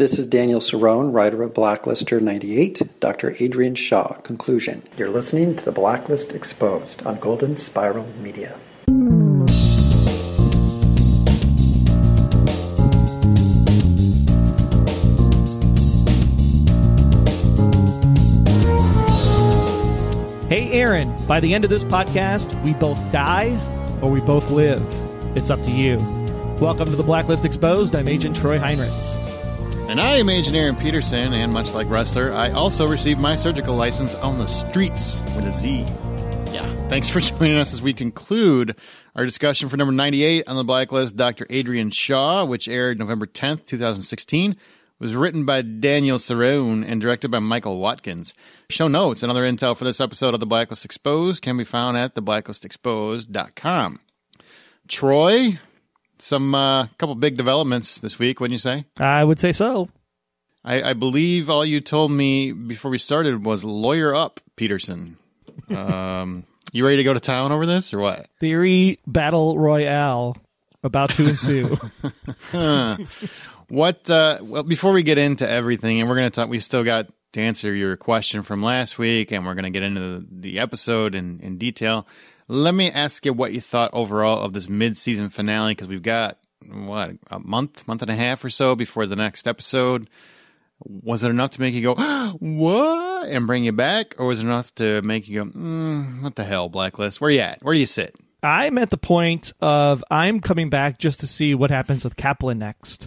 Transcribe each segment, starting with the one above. This is Daniel Cerone, writer of Blacklister 98, Dr. Adrian Shaw, conclusion. You're listening to The Blacklist Exposed on Golden Spiral Media. Hey, Aaron, by the end of this podcast, we both die or we both live. It's up to you. Welcome to The Blacklist Exposed. I'm Agent Troy Heinrich. And I am Agent Aaron Peterson, and much like Ressler, I also received my surgical license on the streets with a Z. Yeah, thanks for joining us as we conclude our discussion for number 98 on The Blacklist, Dr. Adrian Shaw, which aired November 10th, 2016, was written by Daniel Cerone and directed by Michael Watkins. Show notes and other intel for this episode of The Blacklist Exposed can be found at theblacklistexposed.com. Troy, some couple big developments this week, wouldn't you say? I would say so. I believe all you told me before we started was lawyer up, Peterson. You ready to go to town over this or what? Theory battle royale about to ensue. What? Well, before we get into everything, and we're going to talk, we still got to answer your question from last week, and we're going to get into the episode in detail. Let me ask you what you thought overall of this mid-season finale, because we've got, what, a month and a half or so before the next episode. Was it enough to make you go, what, and bring you back? Or was it enough to make you go, what the hell, Blacklist? Where you at? Where do you sit? I'm at the point of I'm coming back just to see what happens with Kaplan next,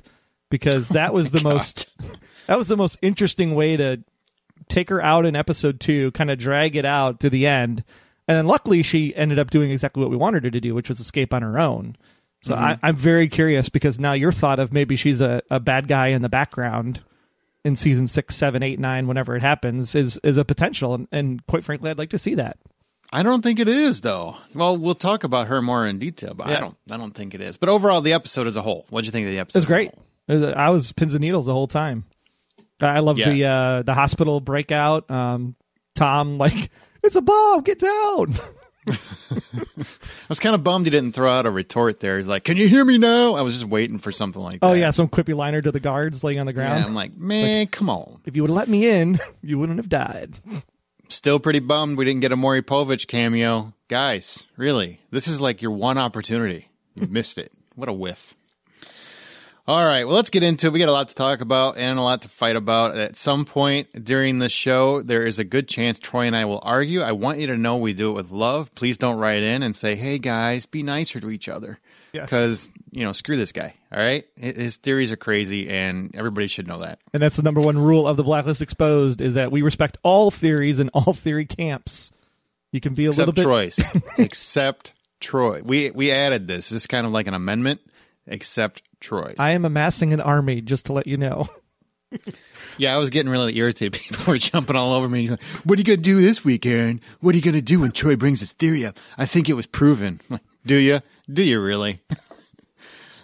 because that was the most interesting way to take her out in episode 2, kind of drag it out to the end. And then luckily, she ended up doing exactly what we wanted her to do, which was escape on her own. So I'm very curious, because now your thought of maybe she's a bad guy in the background in season 6, 7, 8, 9, whenever it happens, is a potential. And quite frankly, I'd like to see that. I don't think it is, though. Well, we'll talk about her more in detail, but yeah. I don't think it is. But overall, the episode as a whole, what'd you think of the episode? It was great. I was pins and needles the whole time. I loved the hospital breakout. Tom, like, it's a bomb, get down. I was kind of bummed he didn't throw out a retort there. He's like, can you hear me now? I was just waiting for something like that. Oh, yeah, some quippy liner to the guards laying on the ground. Yeah, I'm like, man, come on. If you would have let me in, you wouldn't have died. Still pretty bummed we didn't get a Maury Povich cameo. Guys, really, this is like your one opportunity. You missed it. What a whiff. All right, well, let's get into it. We got a lot to talk about and a lot to fight about. At some point during the show, there is a good chance Troy and I will argue. I want you to know we do it with love. Please don't write in and say, hey, guys, be nicer to each other. Because, you know, screw this guy, all right? His theories are crazy, and everybody should know that. And that's the number one rule of The Blacklist Exposed, is that we respect all theories and all theory camps. You can be a little bit... Troy's. Except Troy. We added this. This is kind of like an amendment, except Troy's. I am amassing an army, just to let you know. Yeah, I was getting really irritated. People were jumping all over me. He's like, what are you going to do this week, Aaron? What are you going to do when Troy brings his theory up? I think it was proven. Like, do you? Do you really?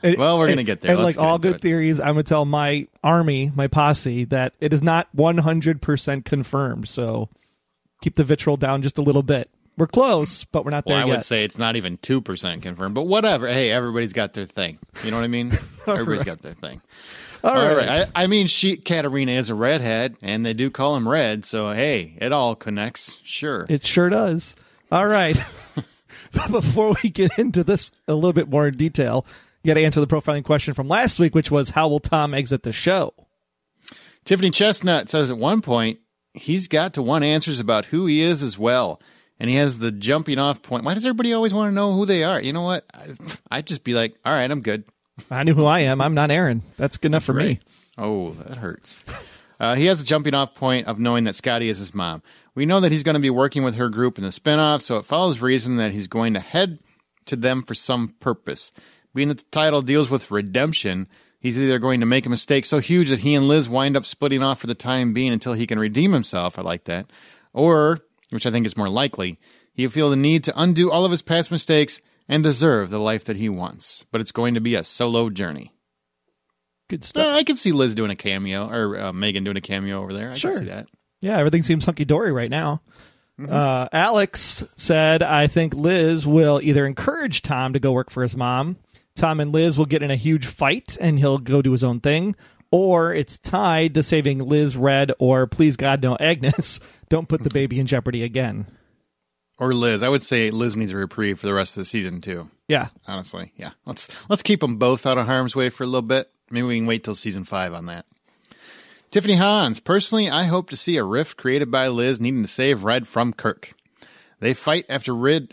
Well, we're going to get there. And like all good theories, I'm going to tell my army, my posse, that it is not 100% confirmed. So keep the vitriol down just a little bit. We're close, but we're not there yet. Well, I would say it's not even 2% confirmed, but whatever. Hey, everybody's got their thing. You know what I mean? Everybody's got their thing. All right. I mean, Katarina is a redhead, and they do call him Red, so hey, it all connects. Sure. It sure does. All right. But before we get into this a little bit more in detail, you got to answer the profiling question from last week, which was, how will Tom exit the show? Tiffany Chestnut says at one point, he's got to want answers about who he is as well. And he has the jumping off point. Why does everybody always want to know who they are? You know what? I'd just be like, all right, I'm good. I knew who I am. I'm not Aaron. That's good enough for me. Oh, that hurts. He has the jumping off point of knowing that Scotty is his mom. We know that he's going to be working with her group in the spinoff, so it follows reason that he's going to head to them for some purpose. Being that the title deals with redemption, he's either going to make a mistake so huge that he and Liz wind up splitting off for the time being until he can redeem himself. I like that. Or, which I think is more likely, he'll feel the need to undo all of his past mistakes and deserve the life that he wants. But it's going to be a solo journey. Good stuff. I could see Liz doing a cameo, or Megan doing a cameo over there. I can see that. Yeah, everything seems hunky-dory right now. Alex said, I think Liz will either encourage Tom to go work for his mom, Tom and Liz will get in a huge fight, and he'll go do his own thing, or it's tied to saving Liz, Red, or please God, no Agnes. Don't put the baby in jeopardy again. Or Liz. I would say Liz needs a reprieve for the rest of the season, too. Yeah. Honestly, yeah. Let's keep them both out of harm's way for a little bit. Maybe we can wait till season 5 on that. Tiffany Hans. Personally, I hope to see a rift created by Liz needing to save Red from Kirk. They fight after Red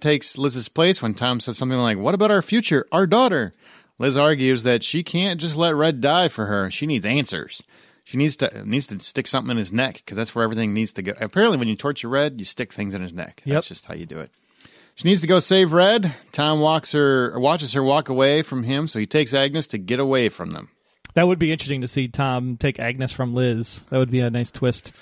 takes Liz's place when Tom says something like, what about our future, our daughter? Liz argues that she can't just let Red die for her. She needs answers. She needs to stick something in his neck because that's where everything needs to go. Apparently, when you torture Red, you stick things in his neck. Yep. That's just how you do it. She needs to go save Red. Tom watches her walk away from him, so he takes Agnes to get away from them. That would be interesting to see Tom take Agnes from Liz. That would be a nice twist.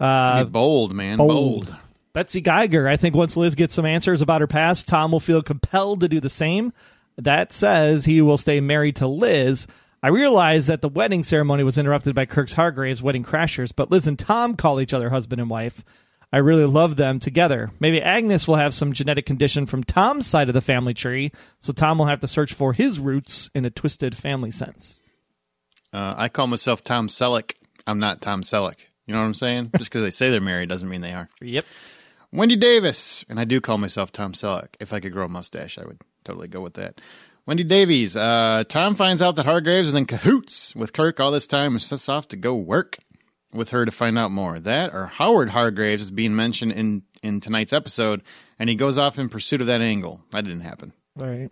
Bold, man. Bold. Betsy Geiger. I think once Liz gets some answers about her past, Tom will feel compelled to do the same. That says he will stay married to Liz. I realize that the wedding ceremony was interrupted by Kirk's Hargrave's wedding crashers, but Liz and Tom call each other husband and wife. I really love them together. Maybe Agnes will have some genetic condition from Tom's side of the family tree, so Tom will have to search for his roots in a twisted family sense. I call myself Tom Selleck. I'm not Tom Selleck. You know what I'm saying? Just because they say they're married doesn't mean they are. Yep. Wendy Davis. And I do call myself Tom Selleck. If I could grow a mustache, I would totally go with that. Wendy Davies. Tom finds out that Hargraves is in cahoots with Kirk all this time and sets off to go work with her to find out more. That or Howard Hargraves is being mentioned in tonight's episode, and he goes off in pursuit of that angle. That didn't happen. All right.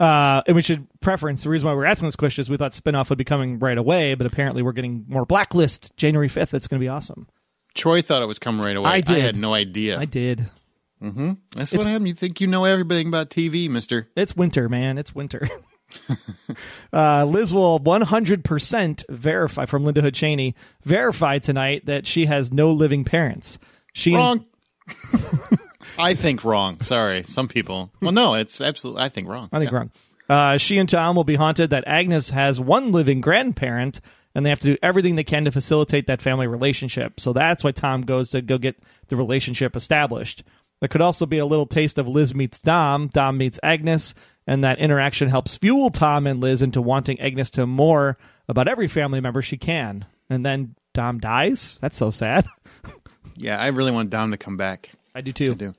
And we should preference, the reason why we're asking this question is we thought spinoff would be coming right away, but apparently we're getting more Blacklist January 5th. That's going to be awesome. Troy thought it was coming right away. I did. I had no idea. I did. Mm-hmm. That's what happened. You think you know everything about TV, mister. It's winter, man. It's winter. Liz will 100% verify, from Linda Hood Cheney, verify tonight that she has no living parents. Wrong. I think wrong. Sorry. Some people. Well, no, it's absolutely. I think wrong. I think wrong. She and Tom will be haunted that Agnes has one living grandparent, and they have to do everything they can to facilitate that family relationship. So that's why Tom goes to go get the relationship established. There could also be a little taste of Liz meets Dom, Dom meets Agnes, and that interaction helps fuel Tom and Liz into wanting Agnes to more about every family member she can. And then Dom dies. That's so sad. Yeah, I really want Dom to come back. I do too. I do.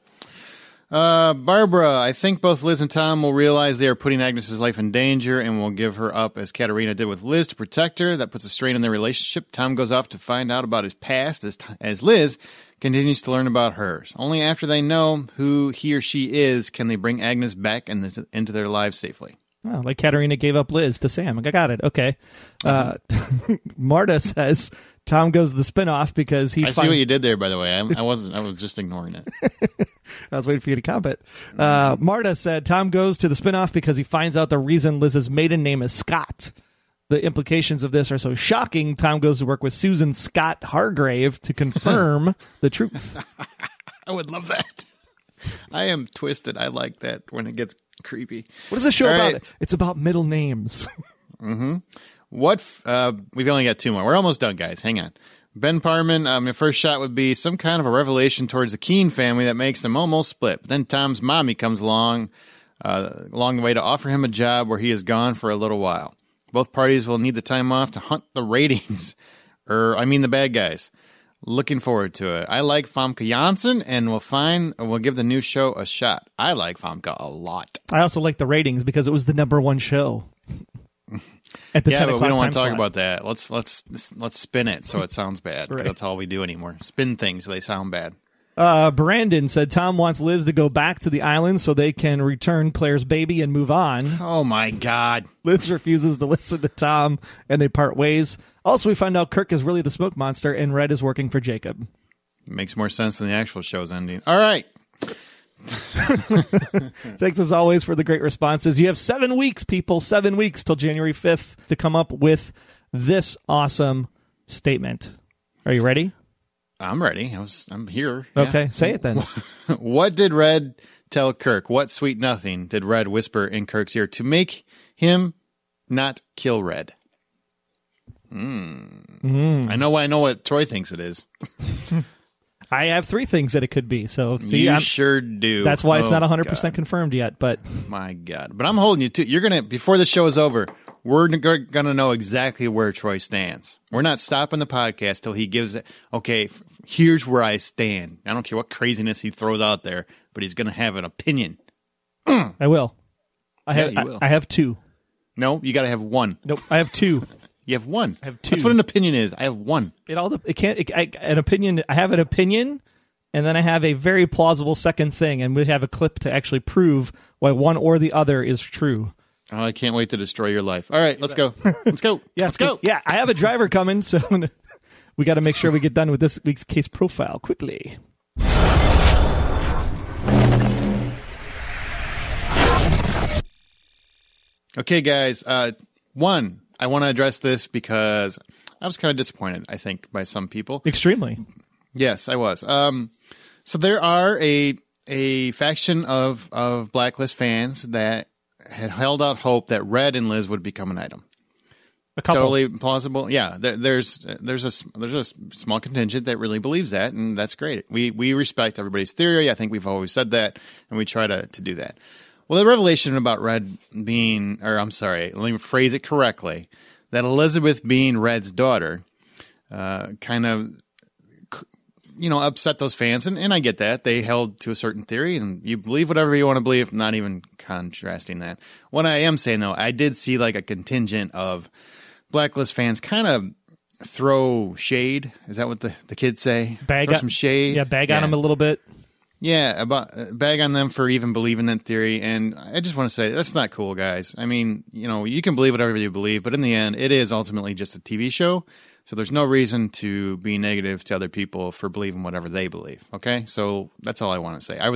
Barbara, I think both Liz and Tom will realize they are putting Agnes's life in danger and will give her up as Katarina did with Liz to protect her. That puts a strain on their relationship. Tom goes off to find out about his past as Liz continues to learn about hers. Only after they know who he or she is can they bring Agnes back into their lives safely. Oh, like Katarina gave up Liz to Sam. I got it. Okay. Marta says Tom goes to the spinoff because he... I see what you did there, by the way. I was just ignoring it. I was waiting for you to comment. Marta said Tom goes to the spinoff because he finds out the reason Liz's maiden name is Scott. The implications of this are so shocking, Tom goes to work with Susan Scott Hargrave to confirm the truth. I would love that. I am twisted. I like that when it gets creepy. What is the show about? Right. It's about middle names. Mm-hmm. We've only got 2 more. We're almost done, guys. Hang on. Ben Parman, your first shot would be some kind of a revelation towards the Keene family that makes them almost split. But then Tom's mommy comes along the way to offer him a job where he is gone for a little while. Both parties will need the time off to hunt the ratings, the bad guys. Looking forward to it. I like Famke Janssen, and we'll give the new show a shot. I like Famke a lot. I also like the ratings because it was the #1 show. At the 10 o'clock, but we don't want to talk about that. Let's spin it so it sounds bad. Right. That's all we do anymore. Spin things so they sound bad. Brandon said Tom wants Liz to go back to the island so they can return Claire's baby and move on. Oh, my God. Liz refuses to listen to Tom, and they part ways. Also, we find out Kirk is really the smoke monster, and Red is working for Jacob. Makes more sense than the actual show's ending. All right. Thanks, as always, for the great responses. You have 7 weeks, people, 7 weeks till January 5th to come up with this awesome statement. Are you ready? I'm ready. I'm here. Okay, yeah. Say it then. What did Red tell Kirk? What sweet nothing did Red whisper in Kirk's ear to make him not kill Red? I know what Troy thinks it is. I have 3 things that it could be. So see, you sure do. That's why it's not 100% confirmed yet. But my God! But I'm holding you to. You're gonna before the show is over. We're going to know exactly where Troy stands. We're not stopping the podcast till he gives it. Okay, here's where I stand. I don't care what craziness he throws out there, but he's going to have an opinion. I will. I have two. No, you got to have one. Nope, I have two. You have one. I have two. That's what an opinion is. I have one. I have an opinion, and then I have a very plausible second thing, and we have a clip to actually prove why one or the other is true. Oh, I can't wait to destroy your life. All right, let's go. Let's go. Yeah, let's go. Yeah, I have a driver coming, so we got to make sure we get done with this week's case profile quickly. Okay, guys. One, I want to address this because I was kind of disappointed, I think, by some people. Extremely. Yes, I was. So there are a faction of Blacklist fans that had held out hope that Red and Liz would become an item. A couple. Totally plausible. Yeah, there's a small contingent that really believes that, and that's great. We respect everybody's theory. I think we've always said that, and we try to do that. Well, the revelation about Red being, or I'm sorry, let me phrase it correctly, that Elizabeth being Red's daughter kind of, you know, upset those fans, and I get that. They held to a certain theory, and you believe whatever you want to believe, not even contrasting that. What I am saying, though, I did see like a contingent of Blacklist fans kind of throw shade. Is that what the kids say? Some shade. Yeah, on them a little bit. Yeah, bag on them for even believing that theory, and I just want to say, that's not cool, guys. I mean, you know, you can believe whatever you believe, but in the end, it is ultimately just a TV show. So there's no reason to be negative to other people for believing whatever they believe, okay? So that's all I want to say. I'm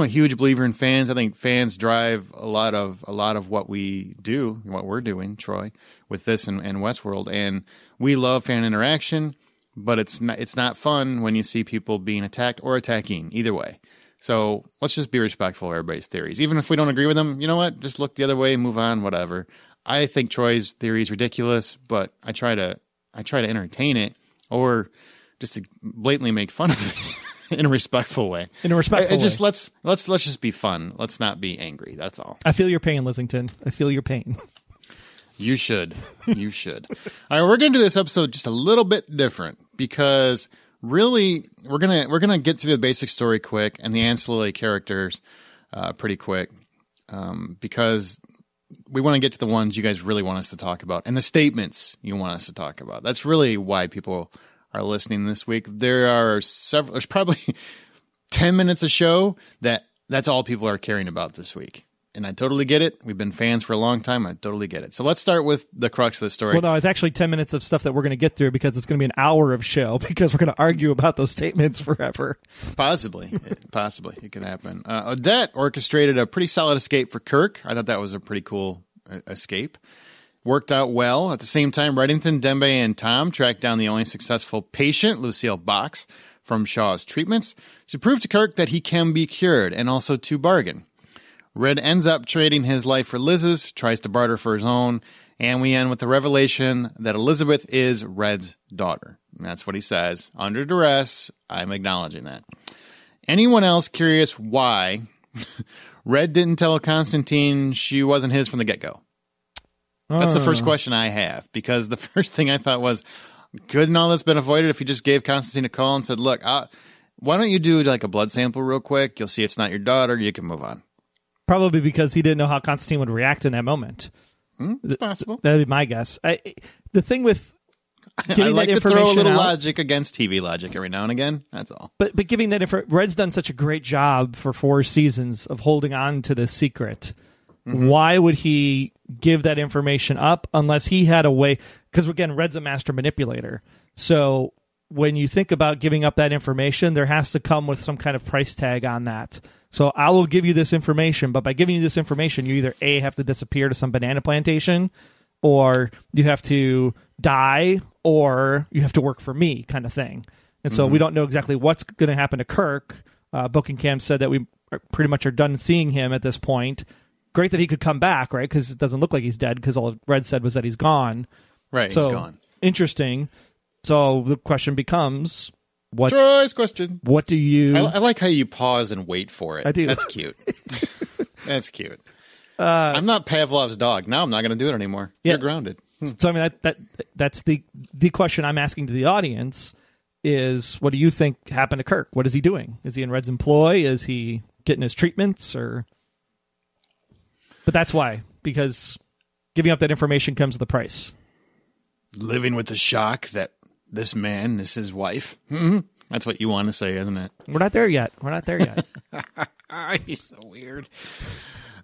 a huge believer in fans. I think fans drive a lot of what we do, what we're doing, Troy, with this and Westworld. And we love fan interaction, but it's not fun when you see people being attacked or attacking, either way. So let's just be respectful of everybody's theories. Even if we don't agree with them, you know what? Just look the other way, move on, whatever. I think Troy's theory is ridiculous, but I try to entertain it or just to blatantly make fun of it in a respectful way. Just let's just be fun. Let's not be angry. That's all. I feel your pain, Lissington. I feel your pain. You should. You should. All right, we're gonna do this episode just a little bit different because really we're gonna get through the basic story quick and the ancillary characters pretty quick because we want to get to the ones you guys really want us to talk about and the statements you want us to talk about. That's really why people are listening this week. There's probably 10 minutes a show that's all people are caring about this week. And I totally get it. We've been fans for a long time. I totally get it. So let's start with the crux of the story. Well, no, it's actually 10 minutes of stuff that we're going to get through because it's going to be an hour of show because we're going to argue about those statements forever. Possibly. It could happen. Odette orchestrated a pretty solid escape for Kirk. I thought that was a pretty cool escape. Worked out well. At the same time, Reddington, Dembe, and Tom tracked down the only successful patient, Lucille Box, from Shaw's treatments to prove to Kirk that he can be cured and also to bargain. Red ends up trading his life for Liz's, tries to barter for his own, and we end with the revelation that Elizabeth is Red's daughter. And that's what he says. Under duress, I'm acknowledging that. Anyone else curious why Red didn't tell Constantine she wasn't his from the get-go? That's the first question I have, because the first thing I thought was, couldn't all this been avoided if you just gave Constantine a call and said, look, why don't you do like a blood sample real quick? You'll see it's not your daughter. You can move on. Probably because he didn't know how Constantine would react in that moment. It's possible. That'd be my guess. The thing with getting I like that to information throw a little out, logic against TV logic every now and again. That's all. But giving that information, Red's done such a great job for 4 seasons of holding on to this secret. Mm-hmm. Why would he give that information up unless he had a way? Because again, Red's a master manipulator. So when you think about giving up that information, there has to come with some kind of price tag on that. So I will give you this information, but by giving you this information, you either A, have to disappear to some banana plantation, or you have to die, or you have to work for me kind of thing. And so we don't know exactly what's going to happen to Kirk. Bokenkamp said that we pretty much are done seeing him at this point. Great that he could come back, right? Because it doesn't look like he's dead, because all Red said was that he's gone. Right, so, he's gone. Interesting. So the question becomes, what? Troy's question. What do you? I like how you pause and wait for it. I do. That's cute. That's cute. I'm not Pavlov's dog. Now I'm not going to do it anymore. Yeah. You're grounded. So I mean that's the question I'm asking to the audience is, what do you think happened to Kirk? What is he doing? Is he in Red's employ? Is he getting his treatments? Or? But that's why, because giving up that information comes with a price. Living with the shock that this man is his wife. Mm-hmm. That's what you want to say, isn't it? We're not there yet. We're not there yet. He's so weird.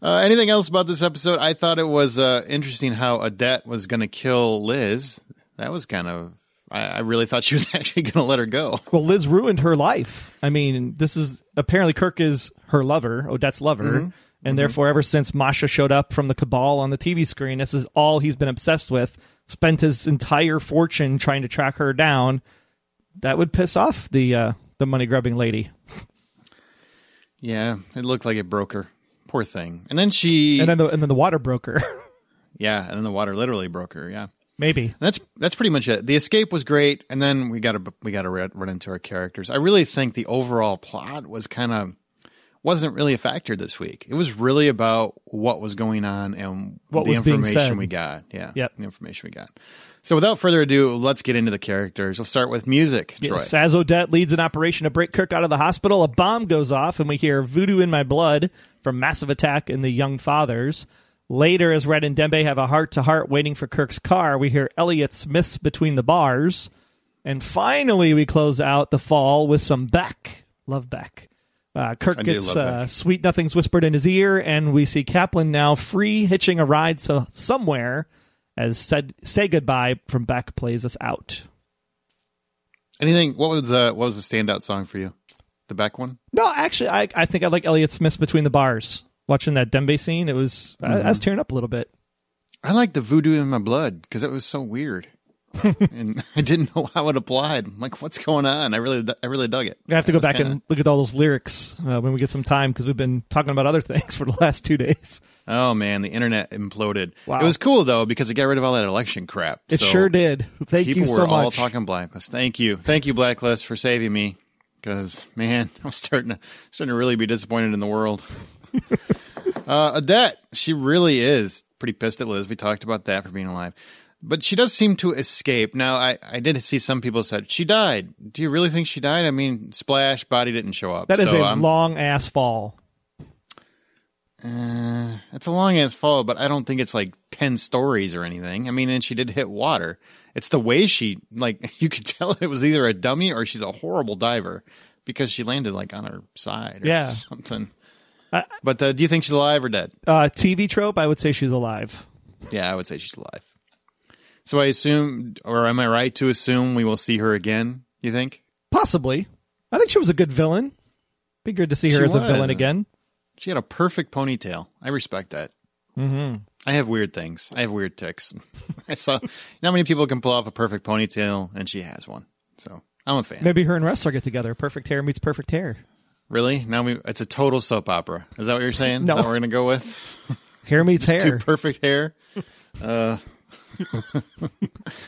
Anything else about this episode? I thought it was interesting how Odette was going to kill Liz. That was kind of... I really thought she was actually going to let her go. Well, Liz ruined her life. I mean, this is... Apparently, Kirk is her lover, Odette's lover. Mm-hmm. And therefore, ever since Masha showed up from the Cabal on the TV screen, this is all he's been obsessed with. Spent his entire fortune trying to track her down. That would piss off the money-grubbing lady. Yeah, it looked like it broke her. Poor thing. And then she... And then the water broke her. Yeah, and then the water literally broke her, yeah. Maybe. And that's pretty much it. The escape was great, and then we got to run into our characters. I really think the overall plot was kind of... wasn't really a factor this week. It was really about what was going on and what the information we got. Yeah, yep. The information we got. So without further ado, let's get into the characters. Let's start with music, Troy. Yes, as Odette leads an operation to break Kirk out of the hospital, a bomb goes off, and we hear Voodoo in My Blood from Massive Attack and the Young Fathers. Later, as Red and Dembe have a heart-to-heart waiting for Kirk's car, we hear Elliot Smith's Between the Bars. And finally, we close out the fall with some Beck. Love Beck. Kirk gets sweet nothings whispered in his ear, and we see Kaplan now free hitching a ride to somewhere as Say Goodbye from Beck plays us out. Anything? What was the standout song for you? The Beck one? No, actually, I think I like Elliot Smith's Between the Bars. Watching that Dembe scene, it was I was tearing up a little bit. I like the Voodoo in My Blood because it was so weird. And I didn't know how it applied. I'm like, what's going on? I really dug it. I have to go back and look at all those lyrics when we get some time, because we've been talking about other things for the last 2 days. Oh man, the internet imploded. Wow. It was cool though, because it got rid of all that election crap. It sure did. Thank you so much. People were all talking Blacklist. Thank you Blacklist for saving me, because man, I'm starting to really be disappointed in the world. Odette, she really is pretty pissed at Liz. We talked about that for being alive. But she does seem to escape. Now, I did see some people said, she died. Do you really think she died? I mean, splash, body didn't show up. That is a long-ass fall. It's a long-ass fall, but I don't think it's like 10 stories or anything. I mean, and she did hit water. It's the way she, like, you could tell it was either a dummy or she's a horrible diver, because she landed, like, on her side or something. But do you think she's alive or dead? TV trope, I would say she's alive. Yeah, I would say she's alive. So I assume, or am I right to assume we will see her again, you think? Possibly. I think she was a good villain. Be good to see her as a villain again. She had a perfect ponytail. I respect that. Mm-hmm. I have weird things. I have weird tics. I saw not many people can pull off a perfect ponytail, and she has one. So I'm a fan. Maybe her and Ressler get together. Perfect hair meets perfect hair. Really? Now it's a total soap opera. Is that what you're saying? No. Is that what we're going to go with? Hair meets hair. Two perfect hair.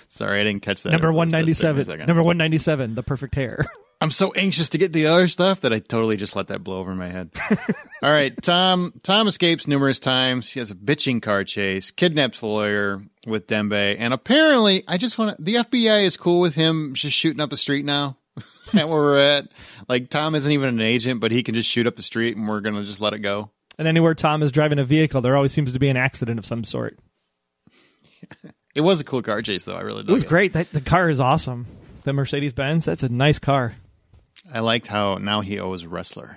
Sorry, I didn't catch that. Number 197. Number 197, the perfect hair. I'm so anxious to get the other stuff that I totally just let that blow over my head. All right, Tom escapes numerous times. He has a bitching car chase, kidnaps the lawyer with Dembe, and apparently, the FBI is cool with him just shooting up the street now. Is that where we're at? Like, Tom isn't even an agent, but he can just shoot up the street, and we're going to just let it go. And anywhere Tom is driving a vehicle, there always seems to be an accident of some sort. It was a cool car chase, though. I really did. It was great. The car is awesome. The Mercedes-Benz, that's a nice car. I liked how now he owes Ressler.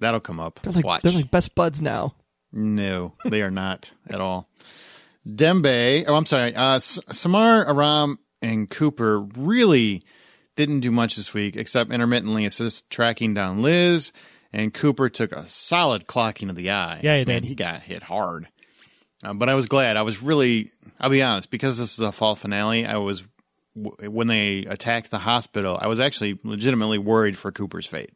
That'll come up. Watch. They're like best buds now. No, they are not at all. Dembe, oh, I'm sorry. Samar, Aram, and Cooper really didn't do much this week, except intermittently assist tracking down Liz, and Cooper took a solid clocking to the eye. Yeah, he did. Man, he got hit hard. But I was glad. I was really, I'll be honest, because this is a fall finale, when they attacked the hospital, I was actually legitimately worried for Cooper's fate.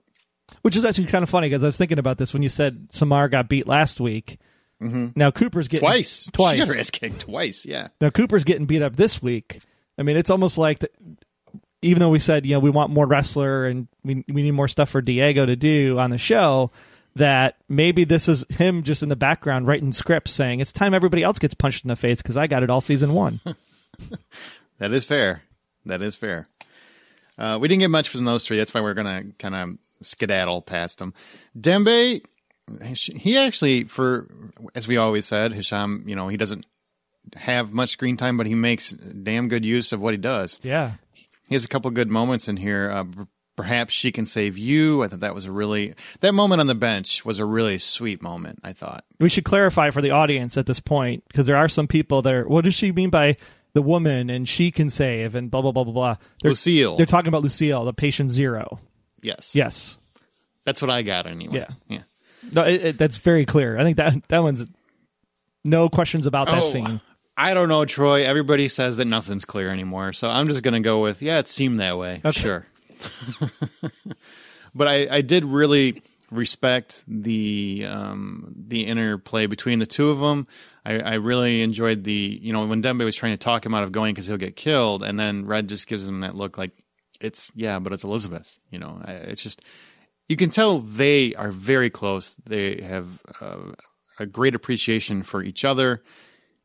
Which is actually kind of funny, because I was thinking about this when you said Samar got beat last week. Mm-hmm. Now Cooper's getting... Twice. She got her ass kicked twice, yeah. Now Cooper's getting beat up this week. I mean, it's almost like, even though we said, we want more Ressler and we need more stuff for Diego to do on the show... that maybe this is him just in the background writing scripts saying, it's time everybody else gets punched in the face because I got it all season 1. That is fair. That is fair. We didn't get much from those three. That's why we're going to kind of skedaddle past them. Dembe, he actually, for as we always said, Hisham, you know, he doesn't have much screen time, but he makes damn good use of what he does. Yeah. He has a couple good moments in here. Perhaps she can save you. I thought that was a really... That moment on the bench was a really sweet moment, I thought. We should clarify for the audience at this point, because there are some people that are... What does she mean by... the woman and she can save and blah, blah, blah, blah, blah. Lucille. They're talking about Lucille, the patient 0. Yes. Yes. That's what I got anyway. Yeah. Yeah. No, that's very clear. I think that one's no questions about that scene. I don't know, Troy. Everybody says that nothing's clear anymore. So I'm just going to go with, yeah, it seemed that way. Okay. Sure. But I did really respect the interplay between the two of them. I really enjoyed the, you know, when Dembe was trying to talk him out of going because he'll get killed, and then Red just gives him that look like, it's, yeah, but it's Elizabeth, you know. It's just, you can tell they are very close. They have a great appreciation for each other.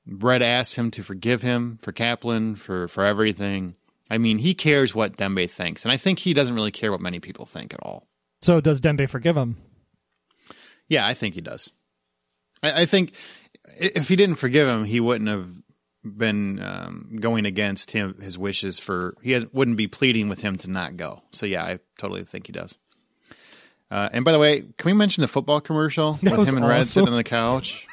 Red asks him to forgive him for Kaplan, for everything. I mean, he cares what Dembe thinks, and I think he doesn't really care what many people think at all. So does Dembe forgive him? Yeah, I think he does. I think... if he didn't forgive him, he wouldn't have been going against his wishes for... He wouldn't be pleading with him to not go. So, yeah, I totally think he does. And by the way, can we mention the football commercial with him and Red sitting on the couch?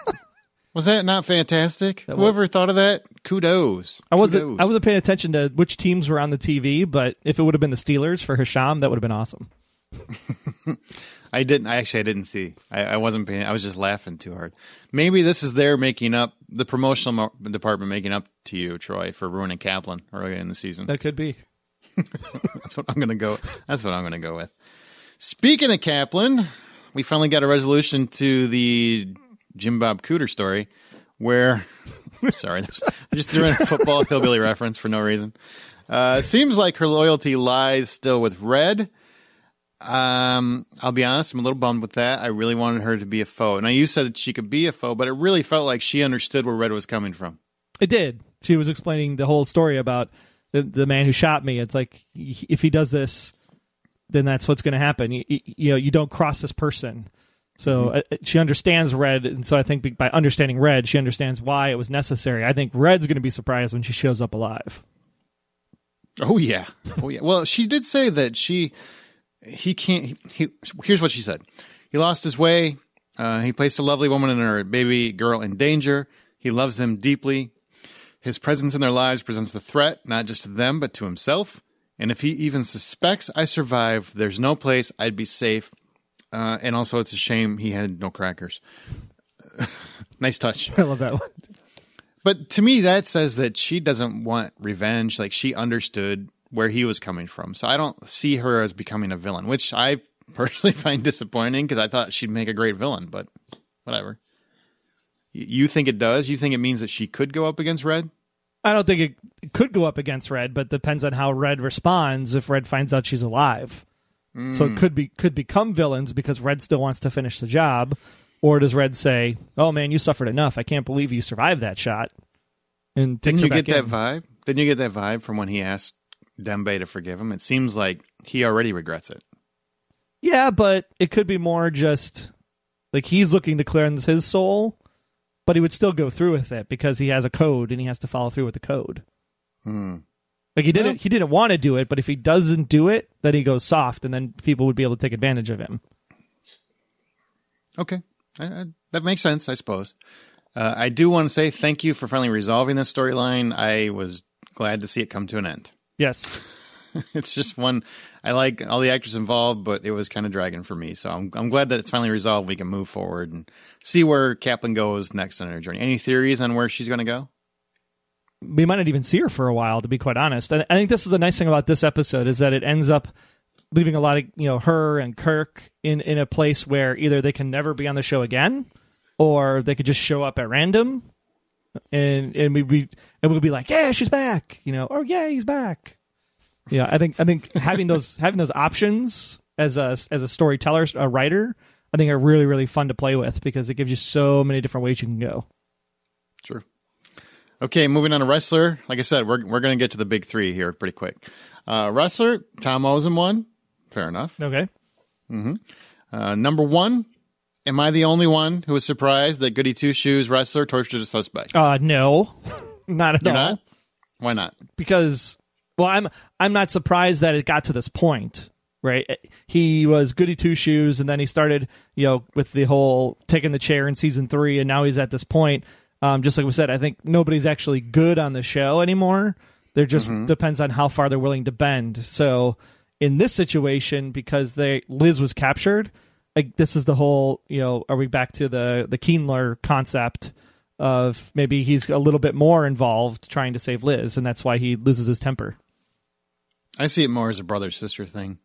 Was that not fantastic? Whoever thought of that, kudos. I wasn't paying attention to which teams were on the TV, but if it would have been the Steelers for Hisham, that would have been awesome. I didn't see. I wasn't paying. I was just laughing too hard. Maybe this is their making up, the promotional department making up to you, Troy, for ruining Kaplan earlier in the season. That could be. That's what I'm gonna go with. Speaking of Kaplan, we finally got a resolution to the Jim Bob Cooter story, where sorry, I just threw in a football hillbilly reference for no reason. Seems like her loyalty lies still with Red. I'll be honest, I'm a little bummed with that. I really wanted her to be a foe. Now, you said that she could be a foe, but it really felt like she understood where Red was coming from. It did. She was explaining the whole story about the man who shot me. It's like, if he does this, then that's what's going to happen. You know, you don't cross this person. So she understands Red, and so I think by understanding Red, she understands why it was necessary. I think Red's going to be surprised when she shows up alive. Oh, yeah. Oh, yeah. Well, she did say that she... here's what she said. He lost his way. He placed a lovely woman and her baby girl in danger. He loves them deeply. His presence in their lives presents the threat, not just to them, but to himself. And if he even suspects I survived, there's no place I'd be safe. And also it's a shame he had no crackers. Nice touch. I love that one. But to me, that says that she doesn't want revenge. Like, she understood where he was coming from. So I don't see her as becoming a villain, which I personally find disappointing because I thought she'd make a great villain, but whatever. You think it does? You think it means that she could go up against Red? I don't think it could go up against Red, but depends on how Red responds if Red finds out she's alive. So it could become villains because Red still wants to finish the job. Or does Red say, oh man, you suffered enough. I can't believe you survived that shot. And didn't you get that vibe? Didn't you get that vibe from when he asked Dembe to forgive him? It seems like he already regrets it. Yeah, but it could be more just like he's looking to cleanse his soul, but he would still go through with it because he has a code and he has to follow through with the code. Like he didn't want to do it, but if he doesn't do it, then he goes soft, and then people would be able to take advantage of him. Okay, that makes sense, I suppose. I do want to say thank you for finally resolving this storyline. I was glad to see it come to an end. Yes. It's just one. I like all the actors involved, but it was kind of dragging for me. So I'm glad that it's finally resolved. We can move forward and see where Kaplan goes next on her journey. Any theories on where she's going to go? We might not even see her for a while, to be quite honest. I think this is the nice thing about this episode is that it ends up leaving a lot of, you know, her and Kirk in a place where either they can never be on the show again, or they could just show up at random. And we'll be like, yeah, she's back, you know, or yeah, he's back. Yeah, I think having those options as a storyteller, a writer, I think are really, really fun to play with because it gives you so many different ways you can go. True. Okay, moving on to Ressler. Like I said, we're going to get to the big three here pretty quick. Ressler, Tom owes him one. Fair enough. Okay. Mm-hmm. Number one, am I the only one who was surprised that Goody Two-Shoes Ressler tortured a suspect? No. Not at You're all. Not? Why not? Because, well, I'm not surprised that it got to this point, right? He was Goody Two-Shoes, and then he started, with the whole taking the chair in season 3, and now he's at this point. Just like we said, I think nobody's actually good on the show anymore. There just depends on how far they're willing to bend. So in this situation, because Liz was captured, like this is the whole, are we back to the Keenler concept of maybe he's a little bit more involved trying to save Liz, and that's why he loses his temper. I see it more as a brother-sister thing.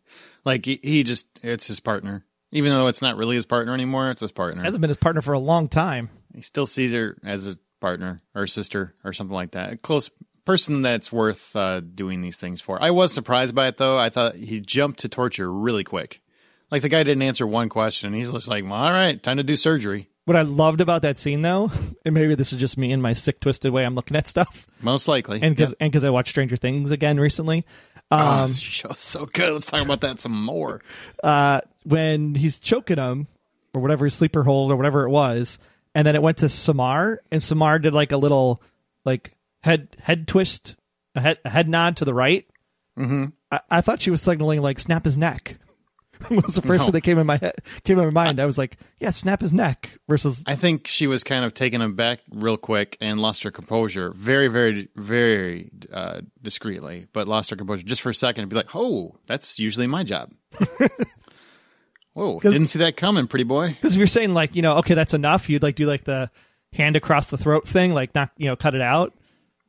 Like he just, it's his partner. Even though it's not really his partner anymore, it's his partner. It hasn't been his partner for a long time. He still sees her as a partner or a sister or something like that. A close person that's worth doing these things for. I was surprised by it, though. I thought he jumped to torture really quick. Like, the guy didn't answer one question. He's just like, well, all right, time to do surgery. What I loved about that scene, though, and maybe this is just me in my sick, twisted way I'm looking at stuff. Most likely. And because I watched Stranger Things again recently. This show's so good. Let's talk about that some more. When he's choking him, or whatever his sleeper hold, or whatever it was, and then it went to Samar, and Samar did like a little like head twist, a head nod to the right. Mm-hmm. I thought she was signaling like snap his neck. Was the first thing that came in my mind. I was like, yeah, snap his neck versus. I think she was kind of taken aback real quick and lost her composure, very, very, very discreetly, but lost her composure just for a second and be like, oh, that's usually my job. Whoa, didn't see that coming, pretty boy. Because if you're saying, like, okay, that's enough, you'd, like, do, like, the hand across the throat thing, like, not, cut it out.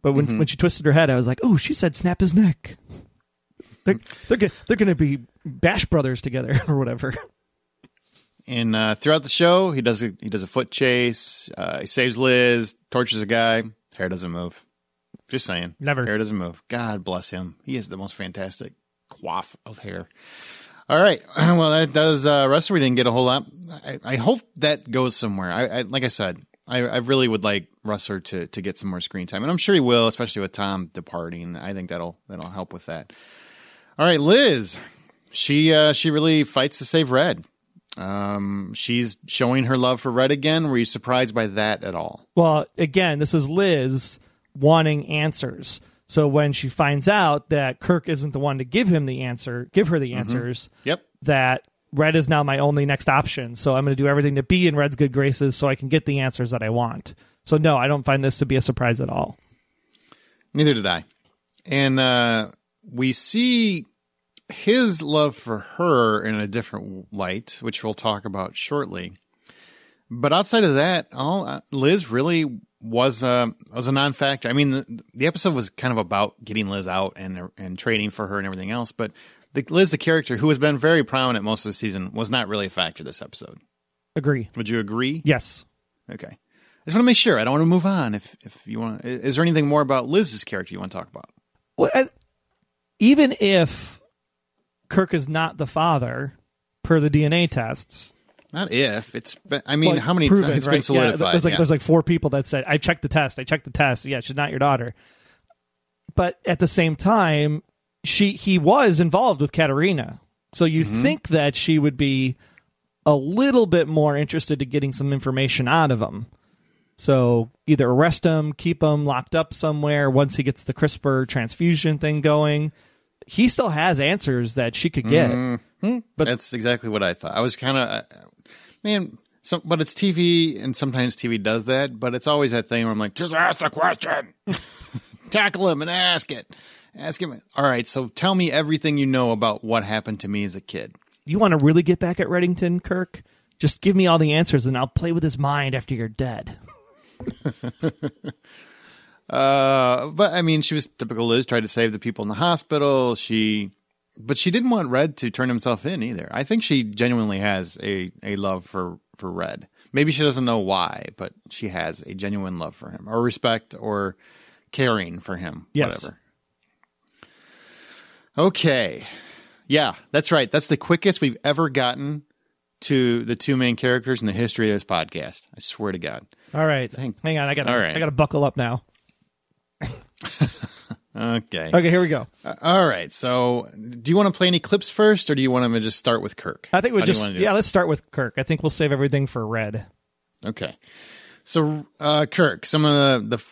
But when she twisted her head, I was like, oh, she said snap his neck. They're going to be Bash Brothers together or whatever. And throughout the show, he does a foot chase. He saves Liz, tortures a guy. Hair doesn't move. Just saying. Never. Hair doesn't move. God bless him. He is the most fantastic coif of hair. All right. Well, that does Ressler. We didn't get a whole lot. I hope that goes somewhere. Like I said, I really would like Ressler to get some more screen time. And I'm sure he will, especially with Tom departing. I think that'll help with that. All right, Liz. She really fights to save Red. She's showing her love for Red again. Were you surprised by that at all? Well, again, this is Liz wanting answers. So when she finds out that Kirk isn't the one to give her the answers, that Red is now my only next option. So I'm going to do everything to be in Red's good graces so I can get the answers that I want. So no, I don't find this to be a surprise at all. Neither did I. And we see his love for her in a different light, which we'll talk about shortly. But outside of that, Liz really was a non-factor. I mean, the episode was kind of about getting Liz out and trading for her and everything else. But Liz, the character who has been very prominent most of the season, was not really a factor this episode. Agree. Would you agree? Yes. Okay. I just want to make sure. I don't want to move on. If you want, is there anything more about Liz's character you want to talk about? Well, even if Kirk is not the father per the DNA tests. Not if it's, been, I mean, well, how many proven, times it's right? been solidified? Yeah, there's like 4 people that said, I checked the test. Yeah, she's not your daughter. But at the same time, he was involved with Katarina. So you think that she would be a little bit more interested in getting some information out of him. So either arrest him, keep him locked up somewhere. Once he gets the CRISPR transfusion thing going, he still has answers that she could get. Mm-hmm. But that's exactly what I thought. I was kind of... Man, but it's TV, and sometimes TV does that, but it's always that thing where I'm like, just ask the question. Tackle him and ask it. Ask him, all right, so tell me everything you know about what happened to me as a kid. You want to really get back at Reddington, Kirk? Just give me all the answers, and I'll play with his mind after you're dead. But, I mean, she was typical Liz, tried to save the people in the hospital. But she didn't want Red to turn himself in either. I think she genuinely has a love for Red. Maybe she doesn't know why, but she has a genuine love for him, or respect, or caring for him. Yes. Whatever. Okay. Yeah, that's right. That's the quickest we've ever gotten to the two main characters in the history of this podcast. I swear to God. All right. Hang on. I got to buckle up now. Okay. Okay, here we go. All right. So do you want to play any clips first, or do you want to just start with Kirk? I think let's start with Kirk. I think we'll save everything for Red. Okay. So Kirk, some of the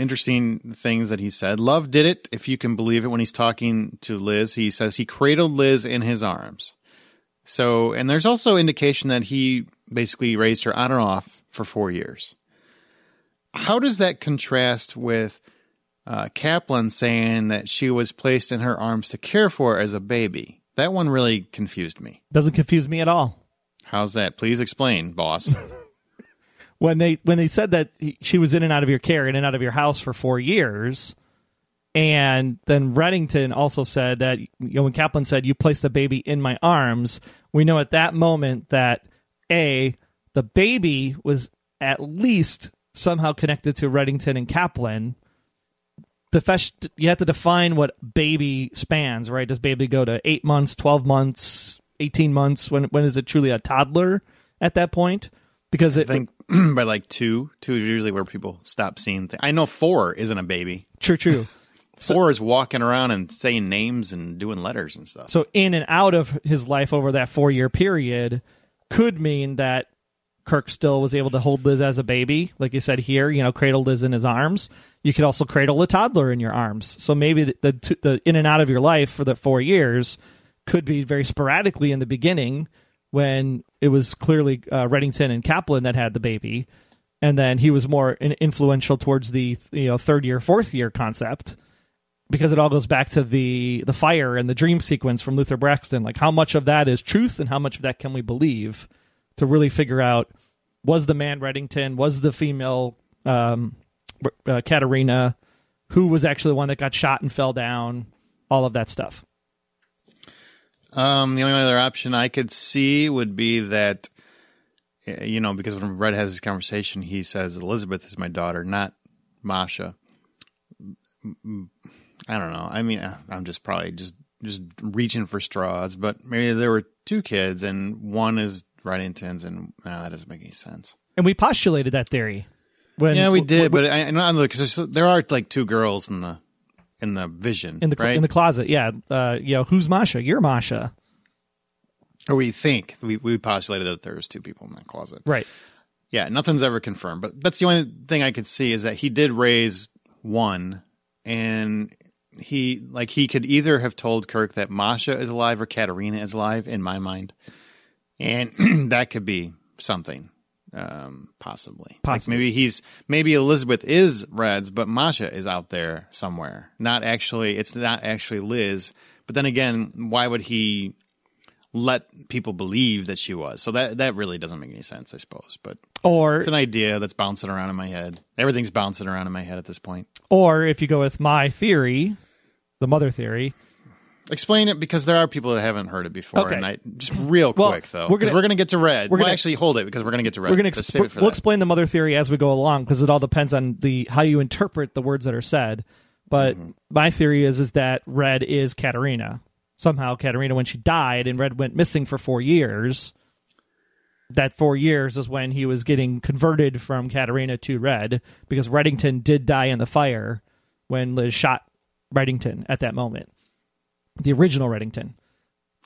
interesting things that he said. Love did it, if you can believe it, when he's talking to Liz. He says he cradled Liz in his arms. So, and there's also indication that he basically raised her on and off for 4 years. How does that contrast with Kaplan saying that she was placed in her arms to care for as a baby? That one really confused me. Doesn't confuse me at all. How's that? Please explain, boss. When they said that she was in and out of your care, in and out of your house for 4 years, and then Reddington also said that, you know, when Kaplan said, you placed the baby in my arms, we know at that moment that, A, the baby was at least somehow connected to Reddington and Kaplan. You have to define what baby spans, right? Does baby go to 8 months, 12 months, 18 months? When is it truly a toddler at that point? Because I think by like 2 is usually where people stop seeing things. I know 4 isn't a baby. True. 4 is walking around and saying names and doing letters and stuff. So in and out of his life over that 4-year period could mean that Kirk still was able to hold Liz as a baby. Like you said here, you know, cradle Liz in his arms. You could also cradle a toddler in your arms. So maybe the in and out of your life for the 4 years could be very sporadically in the beginning, when it was clearly Reddington and Kaplan that had the baby, and then he was more influential towards the 3rd year, 4th year concept, because it all goes back to the fire and the dream sequence from Luther Braxton. Like, how much of that is truth and how much of that can we believe to really figure out, was the man Reddington, was the female Katarina, who was actually the one that got shot and fell down, all of that stuff. The only other option I could see would be that, you know, because when Red has this conversation, he says, Elizabeth is my daughter, not Masha. I don't know. I mean, I'm just probably just reaching for straws, but maybe there were 2 kids and one is Reddington's, and that doesn't make any sense. And we postulated that theory. Because there are like 2 girls in the... in the vision, right? In the closet, yeah. You know, who's Masha? You're Masha. Or we think. We postulated that there was 2 people in that closet. Right. Yeah, nothing's ever confirmed. But that's the only thing I could see, is that he did raise one, and he could either have told Kirk that Masha is alive or Katarina is alive, in my mind. And that could be something. Possibly. Like maybe Elizabeth is Red's, but Masha is out there somewhere. It's not actually Liz. But then again, why would he let people believe that she was? So that really doesn't make any sense, I suppose. But it's an idea that's bouncing around in my head. Everything's bouncing around in my head at this point. Or if you go with my theory, the mother theory. Explain it, because there are people that haven't heard it before. Okay. And Just real quick, though. Because we're going to get to Red. Actually, hold it, because we're going to get to Red. We'll explain the mother theory as we go along, because it all depends on how you interpret the words that are said. But my theory is that Red is Katarina. Somehow, Katarina, when she died and Red went missing for 4 years, that 4 years is when he was getting converted from Katarina to Red, because Reddington did die in the fire when Liz shot Reddington at that moment. The original Reddington.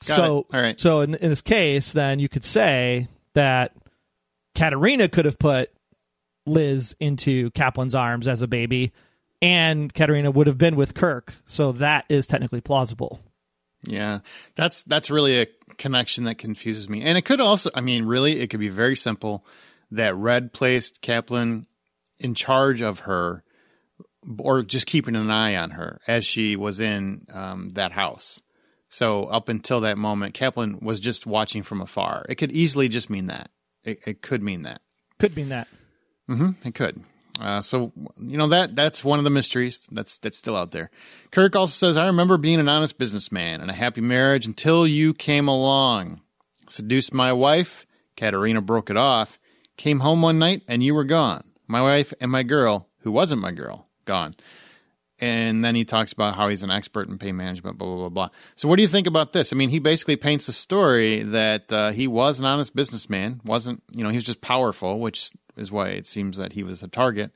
So in this case, then you could say that Katarina could have put Liz into Kaplan's arms as a baby, and Katarina would have been with Kirk. So that is technically plausible. Yeah, that's really a connection that confuses me. And it could also, I mean, really, it could be very simple that Red placed Kaplan in charge of her, or just keeping an eye on her as she was in that house. So up until that moment, Kaplan was just watching from afar. It could easily just mean that. It could mean that. Could mean that. Mm-hmm. It could. So, you know, that's one of the mysteries that's still out there. Kirk also says, I remember being an honest businessman and a happy marriage until you came along. Seduced my wife. Katarina broke it off. Came home one night and you were gone. My wife and my girl, who wasn't my girl, gone. And then he talks about how he's an expert in pain management, blah, blah, blah, blah. So what do you think about this? I mean, he basically paints the story that he was an honest businessman, wasn't, you know, he was just powerful, which is why it seems that he was a target.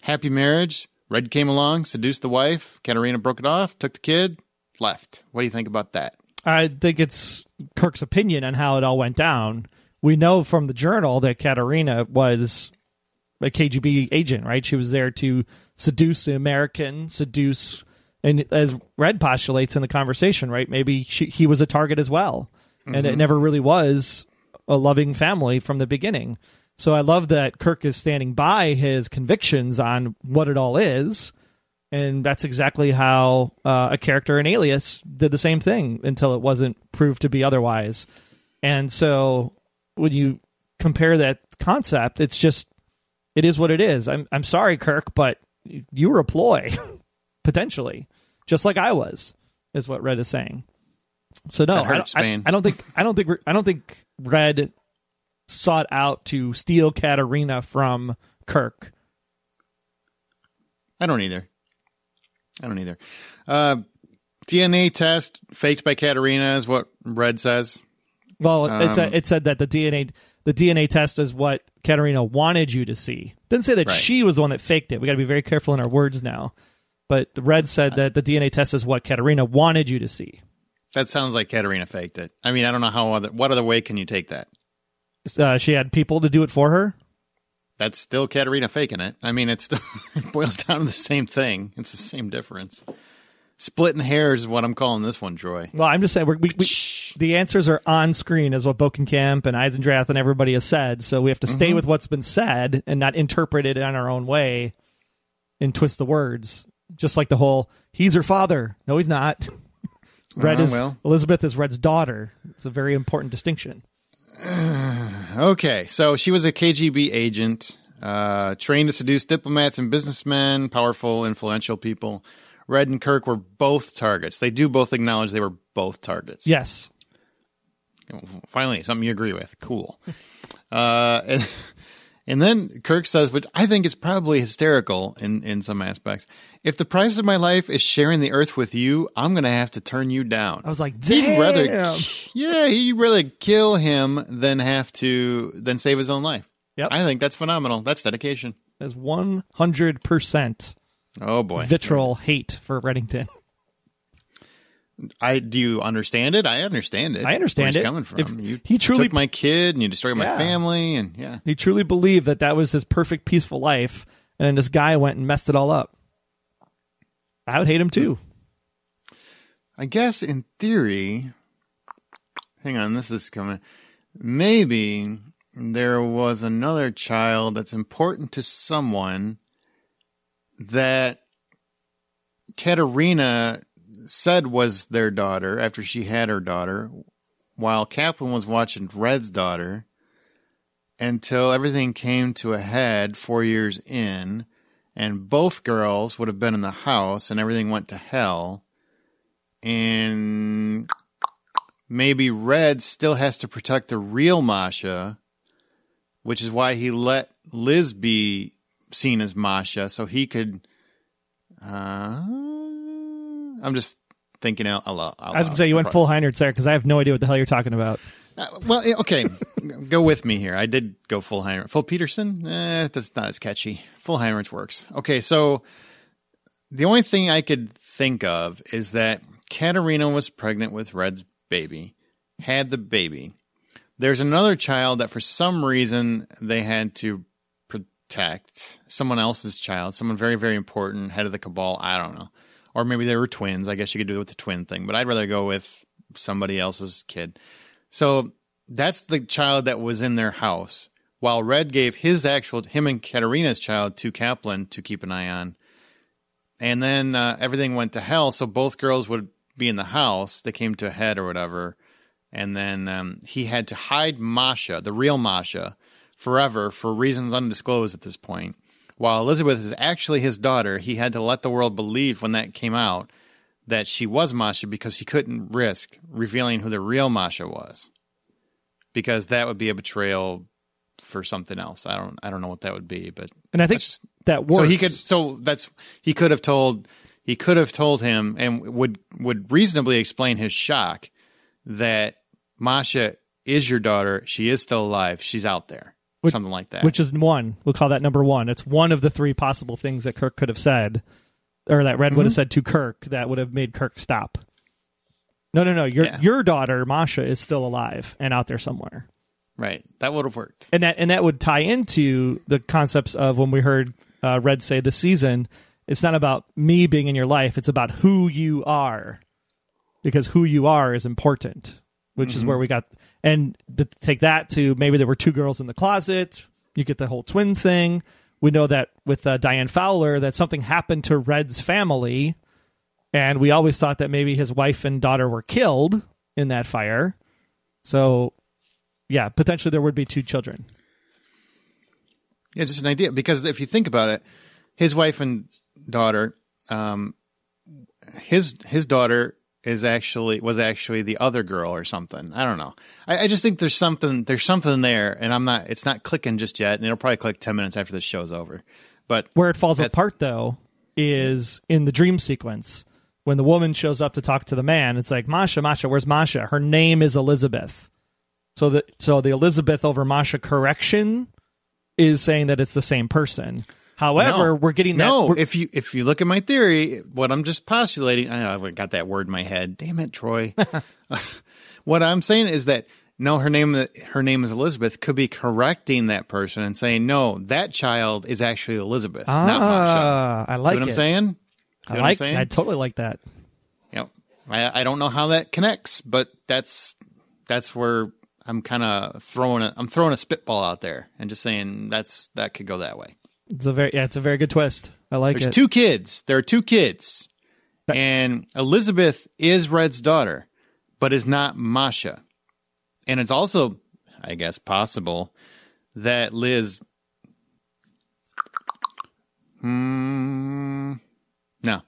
Happy marriage. Red came along, seduced the wife. Katarina broke it off, took the kid, left. What do you think about that? I think it's Kirk's opinion on how it all went down. We know from the journal that Katarina was a KGB agent, right? She was there to seduce the American, and as Red postulates in the conversation, right? Maybe he was a target as well. Mm-hmm. And it never really was a loving family from the beginning. So I love that Kirk is standing by his convictions on what it all is. And that's exactly how a character in Alias did the same thing until it wasn't proved to be otherwise. And so when you compare that concept, it's just, it is what it is. I'm sorry, Kirk, but you were a ploy, potentially, just like I was, is what Red is saying. So no, I don't think Red sought out to steal Katarina from Kirk. I don't either. DNA test faked by Katarina is what Red says. Well, it said that the DNA test is what Katarina wanted you to see. Didn't say that she was the one that faked it. We got to be very careful in our words now. But Red said that the DNA test is what Katarina wanted you to see. That sounds like Katarina faked it. I mean, I don't know what other way can you take that? She had people to do it for her? That's still Katarina faking it. I mean, it boils down to the same thing. It's the same difference. Splitting hairs is what I'm calling this one, Troy. Well, I'm just saying we the answers are on screen, is what Bokenkamp and Eisendrath and everybody has said. So we have to stay with what's been said and not interpret it on our own way and twist the words. Just like the whole, he's her father. No, he's not. Red Elizabeth is Red's daughter. It's a very important distinction. Okay, so she was a KGB agent, trained to seduce diplomats and businessmen, powerful, influential people. Red and Kirk were both targets. They do both acknowledge they were both targets. Yes. Finally, something you agree with. Cool. And then Kirk says, which I think is probably hysterical in some aspects, if the price of my life is sharing the earth with you, I'm going to have to turn you down. I was like, damn. He'd rather kill him than save his own life. Yep. I think that's phenomenal. That's dedication. That's 100%. Oh boy. Vitriol hate for Reddington. Do you understand it? I understand it. I understand where he's coming from. He truly took my kid and you destroyed my family and he truly believed that was his perfect peaceful life, and then this guy went and messed it all up. I would hate him too. I guess in theory, hang on, this is coming. Maybe there was another child that's important to someone that Katarina said was their daughter after she had her daughter, while Kaplan was watching Red's daughter until everything came to a head 4 years in, and both girls would have been in the house and everything went to hell. And maybe Red still has to protect the real Masha, which is why he let Liz be seen as Masha, so he could I'm just thinking out loud. I was gonna say, you went full Heinrich there because I have no idea what the hell you're talking about. Okay. Go with me here. I did go full Heinrich. Full Peterson? That's not as catchy. Full Heinrich works. Okay, so the only thing I could think of is that Katarina was pregnant with Red's baby, had the baby. There's another child that for some reason they had to protect, someone else's child, someone very, very important, head of the cabal. I don't know. Or maybe they were twins. I guess you could do it with the twin thing, but I'd rather go with somebody else's kid. So that's the child that was in their house, while Red gave him and Katarina's child to Kaplan to keep an eye on. And then everything went to hell. So both girls would be in the house. They came to a head or whatever. And then he had to hide Masha, the real Masha, forever for reasons undisclosed at this point. While Elizabeth is actually his daughter, he had to let the world believe when that came out that she was Masha, because he couldn't risk revealing who the real Masha was, because that would be a betrayal for something else. I don't know what that would be, but and I think that works. So he could have told He could have told him and would reasonably explain his shock that Masha is your daughter. She is still alive. She's out there. Something like that. Which is one. We'll call that number one. It's one of the three possible things that Kirk could have said, or that Red would have said to Kirk that would have made Kirk stop. No. Your daughter, Masha, is still alive and out there somewhere. Right. That would have worked. And that would tie into the concepts of when we heard Red say this season, it's not about me being in your life. It's about who you are, because who you are is important, which is where we got. And to take that to maybe there were two girls in the closet. You get the whole twin thing. We know that with Diane Fowler, that something happened to Red's family. And we always thought that maybe his wife and daughter were killed in that fire. So, yeah, potentially there would be two children. Yeah, just an idea. Because if you think about it, his wife and daughter, his daughter was actually the other girl or something. I don't know. I just think there's something there, and it's not clicking just yet, and it'll probably click 10 minutes after this show's over. But where it falls apart though is in the dream sequence when the woman shows up to talk to the man. It's like, Masha, where's Masha? Her name is Elizabeth. So the Elizabeth over Masha correction is saying that it's the same person. However, we're getting that. No, if you look at my theory, what I'm just postulating, I know I've got that word in my head. Damn it, Troy. What I'm saying is that no, her name is Elizabeth could be correcting that person and saying, no, that child is actually Elizabeth, not Masha. I like it. See what I'm saying? I totally like that. Yep. I don't know how that connects, but that's where I'm kind of throwing a spitball out there and just saying that could go that way. It's a very good twist. I like it. There's two kids. There are two kids. And Elizabeth is Red's daughter, but is not Masha. And it's also, I guess, possible that Liz...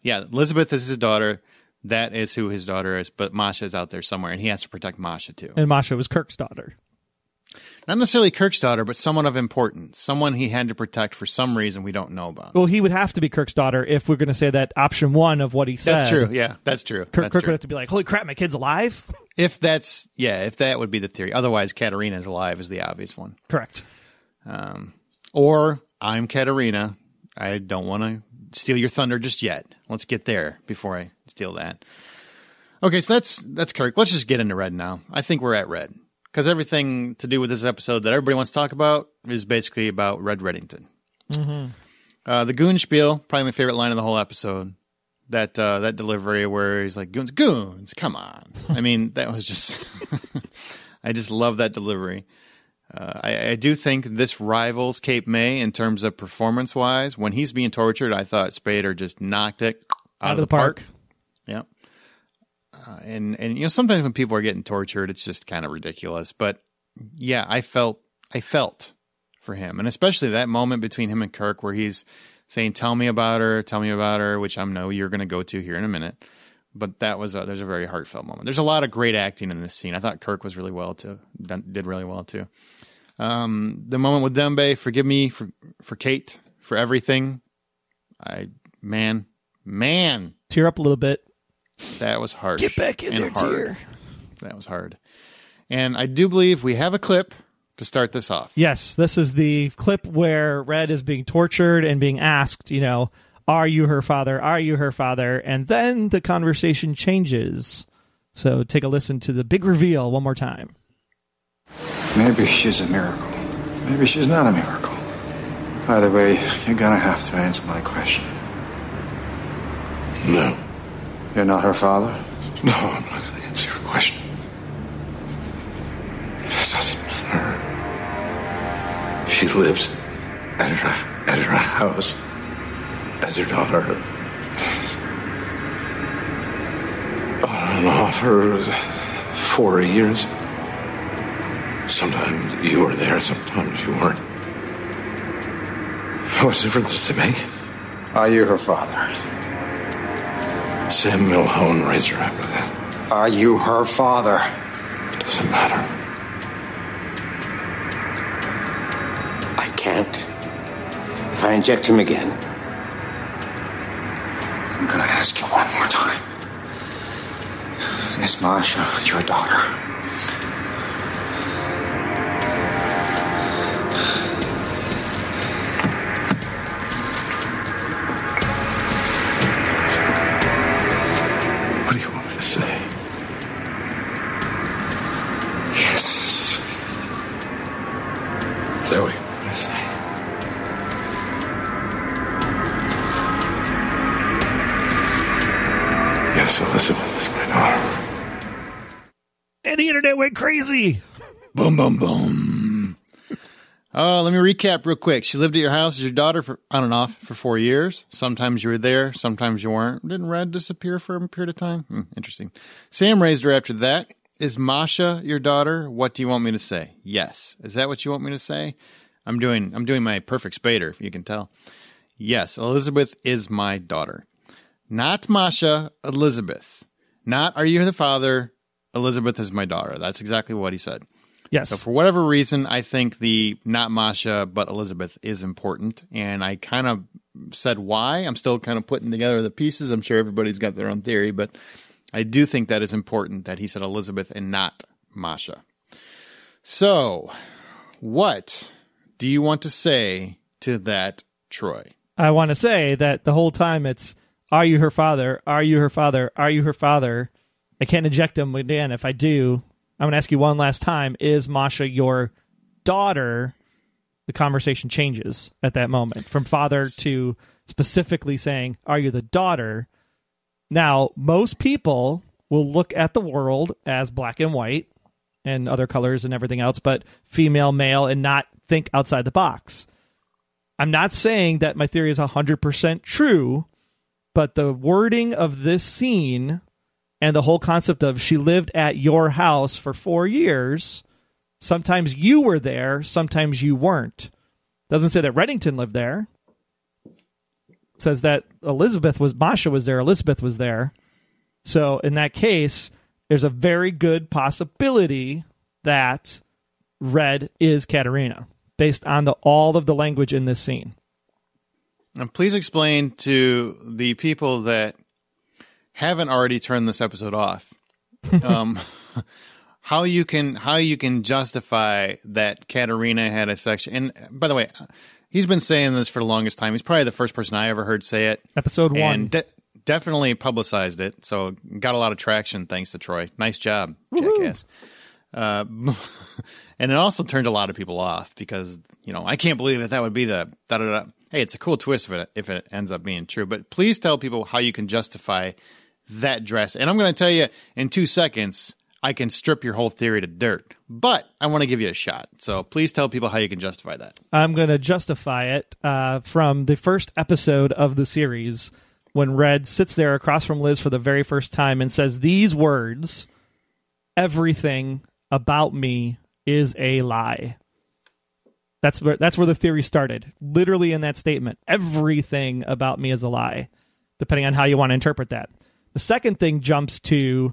Elizabeth is his daughter. That is who his daughter is, but Masha is out there somewhere, and he has to protect Masha, too. And Masha was Kirk's daughter. Not necessarily Kirk's daughter, but someone of importance. Someone he had to protect for some reason we don't know about. Well, he would have to be Kirk's daughter if we're going to say that option one of what he said. That's true. Yeah, that's true. Kirk would have to be like, holy crap, my kid's alive? If that would be the theory. Otherwise, Katarina's alive is the obvious one. Correct. Or I'm Katarina. I don't want to steal your thunder just yet. Let's get there before I steal that. Okay, so that's Kirk. Let's just get into Red now. I think we're at Red. Because everything to do with this episode that everybody wants to talk about is basically about Red Reddington. Mm-hmm. The goon spiel, probably my favorite line of the whole episode. That delivery where he's like, goons, come on. I mean, that was just... I just love that delivery. I do think this rivals Cape May in terms of performance-wise. When he's being tortured, I thought Spader just knocked it out of the park. Yeah. And you know, sometimes when people are getting tortured, it's just kind of ridiculous. But yeah, I felt for him, and especially that moment between him and Kirk where he's saying, "Tell me about her," which I know you're going to go to here in a minute. But there's a very heartfelt moment. There's a lot of great acting in this scene. I thought Kirk was really well too. Did really well too. The moment with Dembe, forgive me for Kate for everything. Man, tear up a little bit. That was harsh. Get back in there, dear. That was hard. And I do believe we have a clip to start this off. Yes, this is the clip where Red is being tortured and being asked, you know, are you her father? Are you her father? And then the conversation changes. So take a listen to the big reveal one more time. Maybe she's a miracle. Maybe she's not a miracle. Either way, you're going to have to answer my question. No. You're not her father? No, I'm not going to answer your question. It doesn't matter. She lives at her house as her daughter. On and off her 4 years. Sometimes you were there, sometimes you weren't. What difference does it make? Are you her father? Sam Mahone raised her after that. Are you her father? It doesn't matter. I can't. If I inject him again, I'm gonna ask you one more time. Is Masha your daughter? Crazy. Boom, boom, boom. Oh, let me recap real quick. She lived at your house as your daughter for on and off for 4 years. Sometimes you were there, sometimes you weren't. Didn't Red disappear for a period of time? Interesting. Sam raised her after that. Is Masha your daughter? What do you want me to say? Yes. Is that what you want me to say? I'm doing my perfect Spader, if you can tell. Yes, Elizabeth is my daughter. Not Masha, Elizabeth. Not are you the father? Elizabeth is my daughter. That's exactly what he said. Yes. So for whatever reason, I think the not Masha, but Elizabeth is important. And I kind of said why. I'm still kind of putting together the pieces. I'm sure everybody's got their own theory, but I do think that is important that he said Elizabeth and not Masha. So what do you want to say to that, Troy? I want to say that the whole time it's, are you her father? Are you her father? Are you her father? I can't eject him again. If I do, I'm going to ask you one last time. Is Masha your daughter? The conversation changes at that moment from father to specifically saying, are you the daughter? Now, most people will look at the world as black and white and other colors and everything else, but female, male, and not think outside the box. I'm not saying that my theory is 100% true, but the wording of this scene... and the whole concept of she lived at your house for 4 years. Sometimes you were there. Sometimes you weren't. Doesn't say that Reddington lived there. It says that Masha was there. Elizabeth was there. So in that case, there's a very good possibility that Red is Katarina based on all of the language in this scene. And please explain to the people that haven't already turned this episode off. How you can justify that Katarina had a section. And by the way, he's been saying this for the longest time. He's probably the first person I ever heard say it. Episode 1. And definitely publicized it. So got a lot of traction. Thanks to Troy. Nice job. Woo-hoo. Jackass. And it also turned a lot of people off because, you know, I can't believe that would be the da-da-da. Hey, it's a cool twist if it ends up being true, but please tell people how you can justify that dress. And I'm going to tell you in 2 seconds, I can strip your whole theory to dirt, but I want to give you a shot. So please tell people how you can justify that. I'm going to justify it from the first episode of the series when Red sits there across from Liz for the very first time and says these words, everything about me is a lie. That's where the theory started, literally in that statement. Everything about me is a lie, depending on how you want to interpret that. The second thing jumps to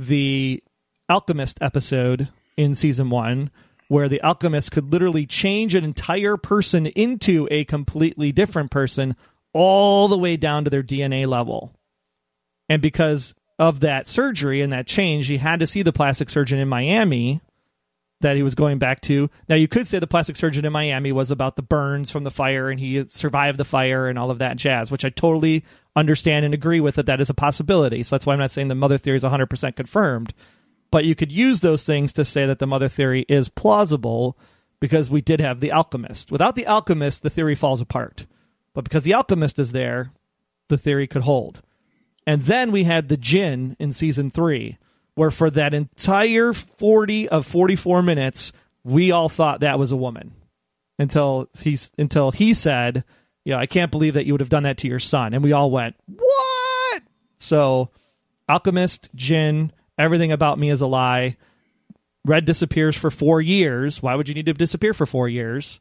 the Alchemist episode in season 1, where the Alchemist could literally change an entire person into a completely different person all the way down to their DNA level. And because of that surgery and that change, he had to see the plastic surgeon in Miami that he was going back to. Now, you could say the plastic surgeon in Miami was about the burns from the fire and he survived the fire and all of that jazz, which I totally understand and agree with, that that is a possibility. So that's why I'm not saying the mother theory is 100% confirmed. But you could use those things to say that the mother theory is plausible because we did have the Alchemist. Without the Alchemist, the theory falls apart. But because the Alchemist is there, the theory could hold. And then we had the djinn in season 3. Where for that entire 44 minutes, we all thought that was a woman until he said, "Yeah, I can't believe that you would have done that to your son." And we all went, "What?" So, Alchemist, djinn, everything about me is a lie. Red disappears for 4 years. Why would you need to disappear for 4 years?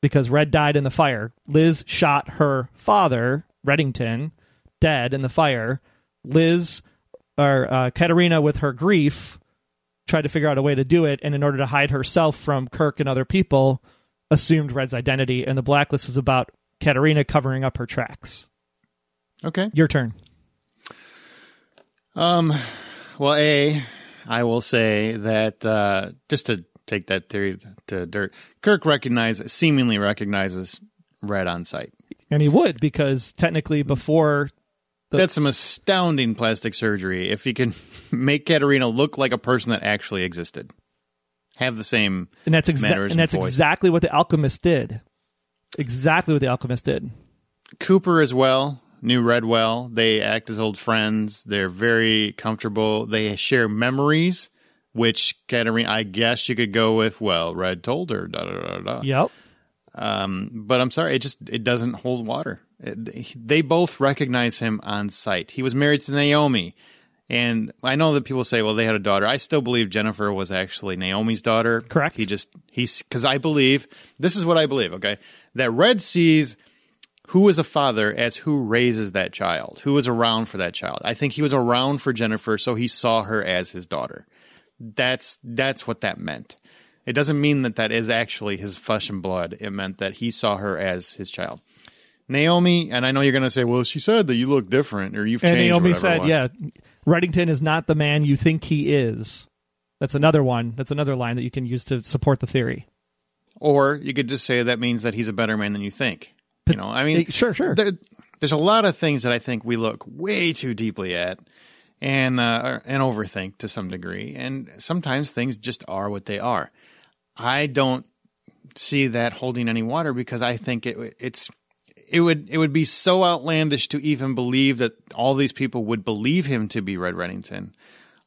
Because Red died in the fire. Liz shot her father, Reddington, dead in the fire. Katarina, with her grief, tried to figure out a way to do it, and in order to hide herself from Kirk and other people, assumed Red's identity, and the Blacklist is about Katarina covering up her tracks. Okay. Your turn. Well, I will say that just to take that theory to dirt, Kirk seemingly recognizes Red on sight. And he would, because technically before... That's some astounding plastic surgery. If you can make Katarina look like a person that actually existed. Have the same manners and that's voice. Exactly what The Alchemist did. Exactly what The Alchemist did. Cooper as well. Knew Red well. They act as old friends. They're very comfortable. They share memories, which Katarina, I guess you could go with, well, Red told her, da-da-da-da. Yep. But I'm sorry, it doesn't hold water. They both recognize him on sight. He was married to Naomi. And I know that people say, well, they had a daughter. I still believe Jennifer was actually Naomi's daughter. Correct. Because I believe, this is what I believe, okay? That Red sees who is a father as who raises that child, who is around for that child. I think he was around for Jennifer, so he saw her as his daughter. That's what that meant. It doesn't mean that is actually his flesh and blood. It meant that he saw her as his child. Naomi, and I know you're going to say, well, she said that you look different or you've changed. And Naomi said, yeah, Reddington is not the man you think he is. That's another one. That's another line that you can use to support the theory. Or you could just say that means that he's a better man than you think. You know, I mean, sure. There's a lot of things that I think we look way too deeply at. And overthink to some degree. And sometimes things just are what they are. I don't see that holding any water because I think it would be so outlandish to even believe that all these people would believe him to be Red Reddington,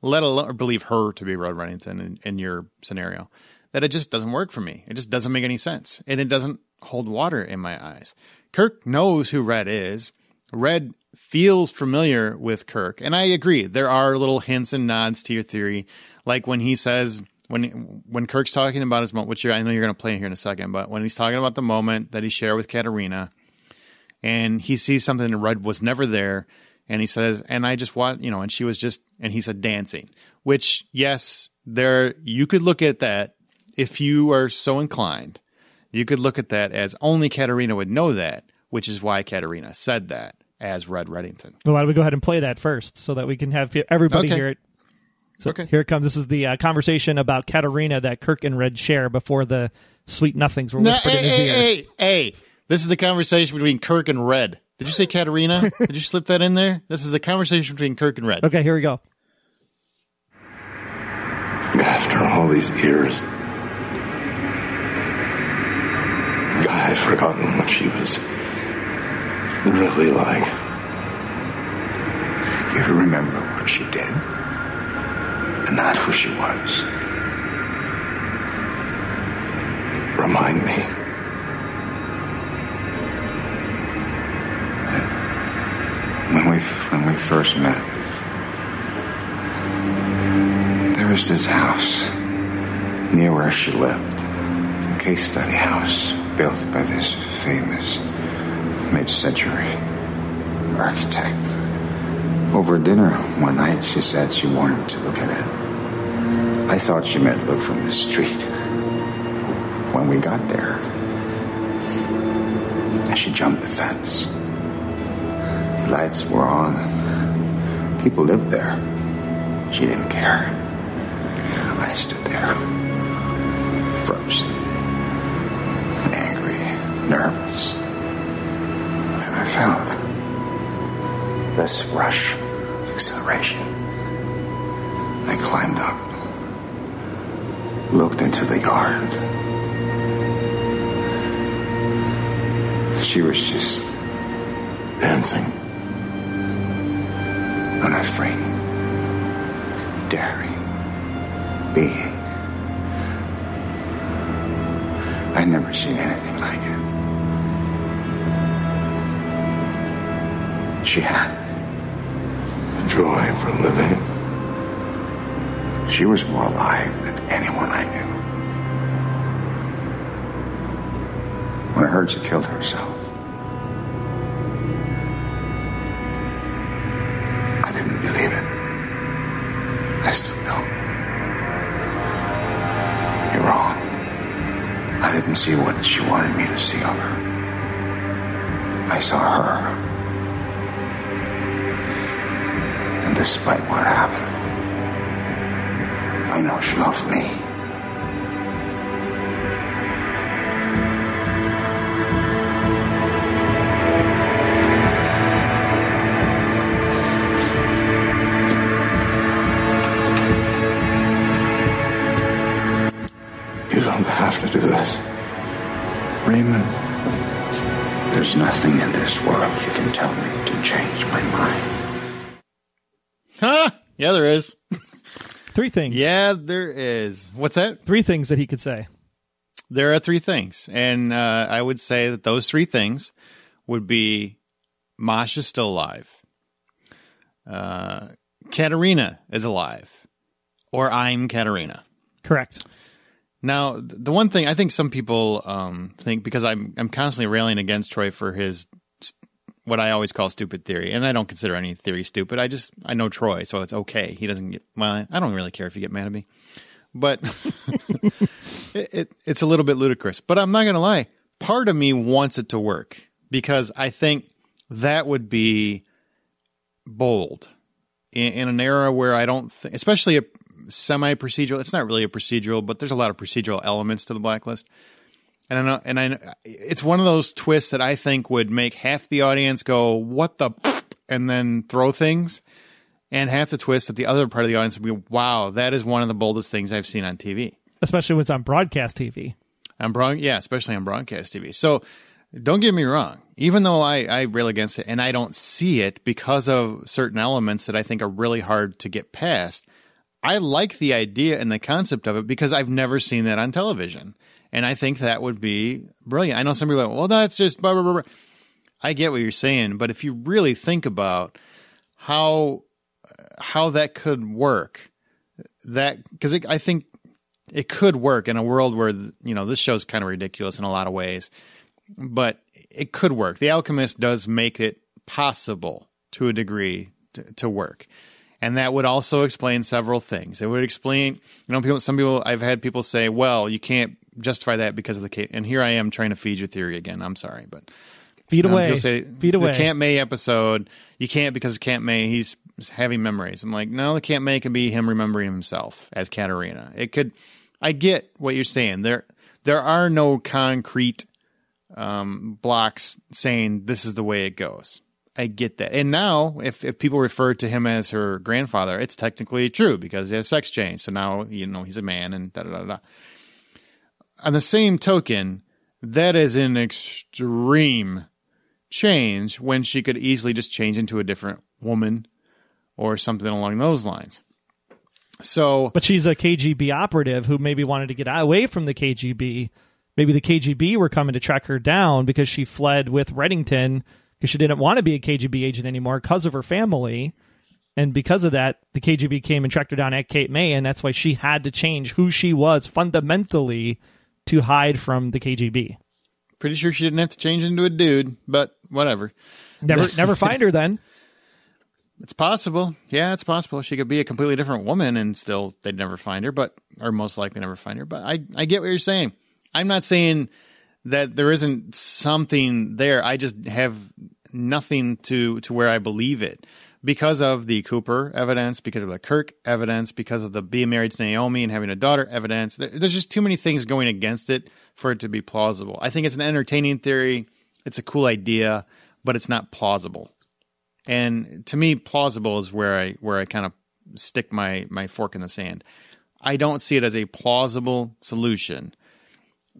let alone or believe her to be Red Reddington in your scenario, that it just doesn't work for me. It just doesn't make any sense. And it doesn't hold water in my eyes. Kirk knows who Red is. Red feels familiar with Kirk. And I agree. There are little hints and nods to your theory. Like when he says... When Kirk's talking about his moment, which I know you're going to play here in a second, but when he's talking about the moment that he shared with Katarina and he sees something in Red was never there and he says, and I just want, you know, and she was just, and he said dancing, which yes, there, you could look at that if you are so inclined, you could look at that as only Katarina would know that, which is why Katarina said that as Red Reddington. Well, why don't we go ahead and play that first so that we can have everybody hear it. So Here it comes. This is the conversation about Katarina that Kirk and Red share before the sweet nothings were whispered in his ear. Hey, this is the conversation between Kirk and Red. Did you say Katarina? Did you slip that in there? This is the conversation between Kirk and Red. Okay, here we go. After all these years, I've forgotten what she was really like. You remember what she did? And not who she was. Remind me. When we first met, there was this house near where she lived, a case study house built by this famous mid-century architect. Over dinner one night, she said she wanted to look at it. I thought she meant look from the street. When we got there, she jumped the fence. The lights were on. People lived there. She didn't care. I stood there, frozen, angry, nervous. And I felt this rush of acceleration. I climbed up, looked into the yard. She was just dancing, unafraid, daring, being. I'd never seen anything like it. She had the joy for living. She was more alive than anyone I knew. When I heard she killed herself, I didn't believe it. I still don't. You're wrong. I didn't see what she wanted me to see of her. I saw her. And despite what happened. I know she loves me. You don't have to do this. Raymond, there's nothing in this world you can tell me to change my mind. Huh? Yeah, there is. Three things. Yeah, there is. What's that? Three things that he could say. There are three things. And I would say that those three things would be Masha's still alive. Katarina is alive. Or I'm Katarina. Correct. Now, the one thing I think some people think, because I'm constantly railing against Troy for his what I always call stupid theory. And I don't consider any theory stupid. I know Troy, so it's okay. He doesn't get, well, I don't really care if you get mad at me, but it's a little bit ludicrous, but I'm not going to lie. Part of me wants it to work because I think that would be bold in an era where I don't think, especially a semi-procedural, it's not really a procedural, but there's a lot of procedural elements to The Blacklist. And I know, it's one of those twists that I think would make half the audience go, what the, and then throw things. And half the twist that the other part of the audience would be, wow, that is one of the boldest things I've seen on TV. Especially when it's on broadcast TV. Yeah, especially on broadcast TV. So don't get me wrong. Even though I rail against it and I don't see it because of certain elements that I think are really hard to get past, I like the idea and the concept of it because I've never seen that on television. And I think that would be brilliant. I know some people are like, well, that's just blah, blah, blah, blah. I get what you're saying. But if you really think about how that could work, that because I think it could work in a world where, you know, this show's kind of ridiculous in a lot of ways. But it could work. The Alchemist does make it possible to a degree to work. And that would also explain several things. It would explain, you know, people, some people, I've had people say, well, you can't justify that because of the Cape. And here I am trying to feed your theory again. I'm sorry, but feed away. Say, feed away. The Cape May episode, you can't because of Cape May, he's having memories. I'm like, no, the Cape May could be him remembering himself as Katarina. It could, I get what you're saying. There are no concrete blocks saying this is the way it goes. I get that. And now, if people refer to him as her grandfather, it's technically true because he has sex change. So now, you know, he's a man and da-da-da-da. On the same token, that is an extreme change when she could easily just change into a different woman or something along those lines. So, but she's a KGB operative who maybe wanted to get away from the KGB. Maybe the KGB were coming to track her down because she fled with Reddington because she didn't want to be a KGB agent anymore because of her family. And because of that, the KGB came and tracked her down at Cape May, and that's why she had to change who she was fundamentally to hide from the KGB. Pretty sure she didn't have to change into a dude, but whatever. Never find her then. It's possible. Yeah, it's possible. She could be a completely different woman and still they'd never find her, but or most likely never find her. But I get what you're saying. I'm not saying that there isn't something there. I just have nothing to where I believe it because of the Cooper evidence, because of the Kirk evidence, because of the being married to Naomi and having a daughter evidence. There's just too many things going against it for it to be plausible. I think it's an entertaining theory. It's a cool idea, but it's not plausible. And to me, plausible is where I kind of stick my fork in the sand. I don't see it as a plausible solution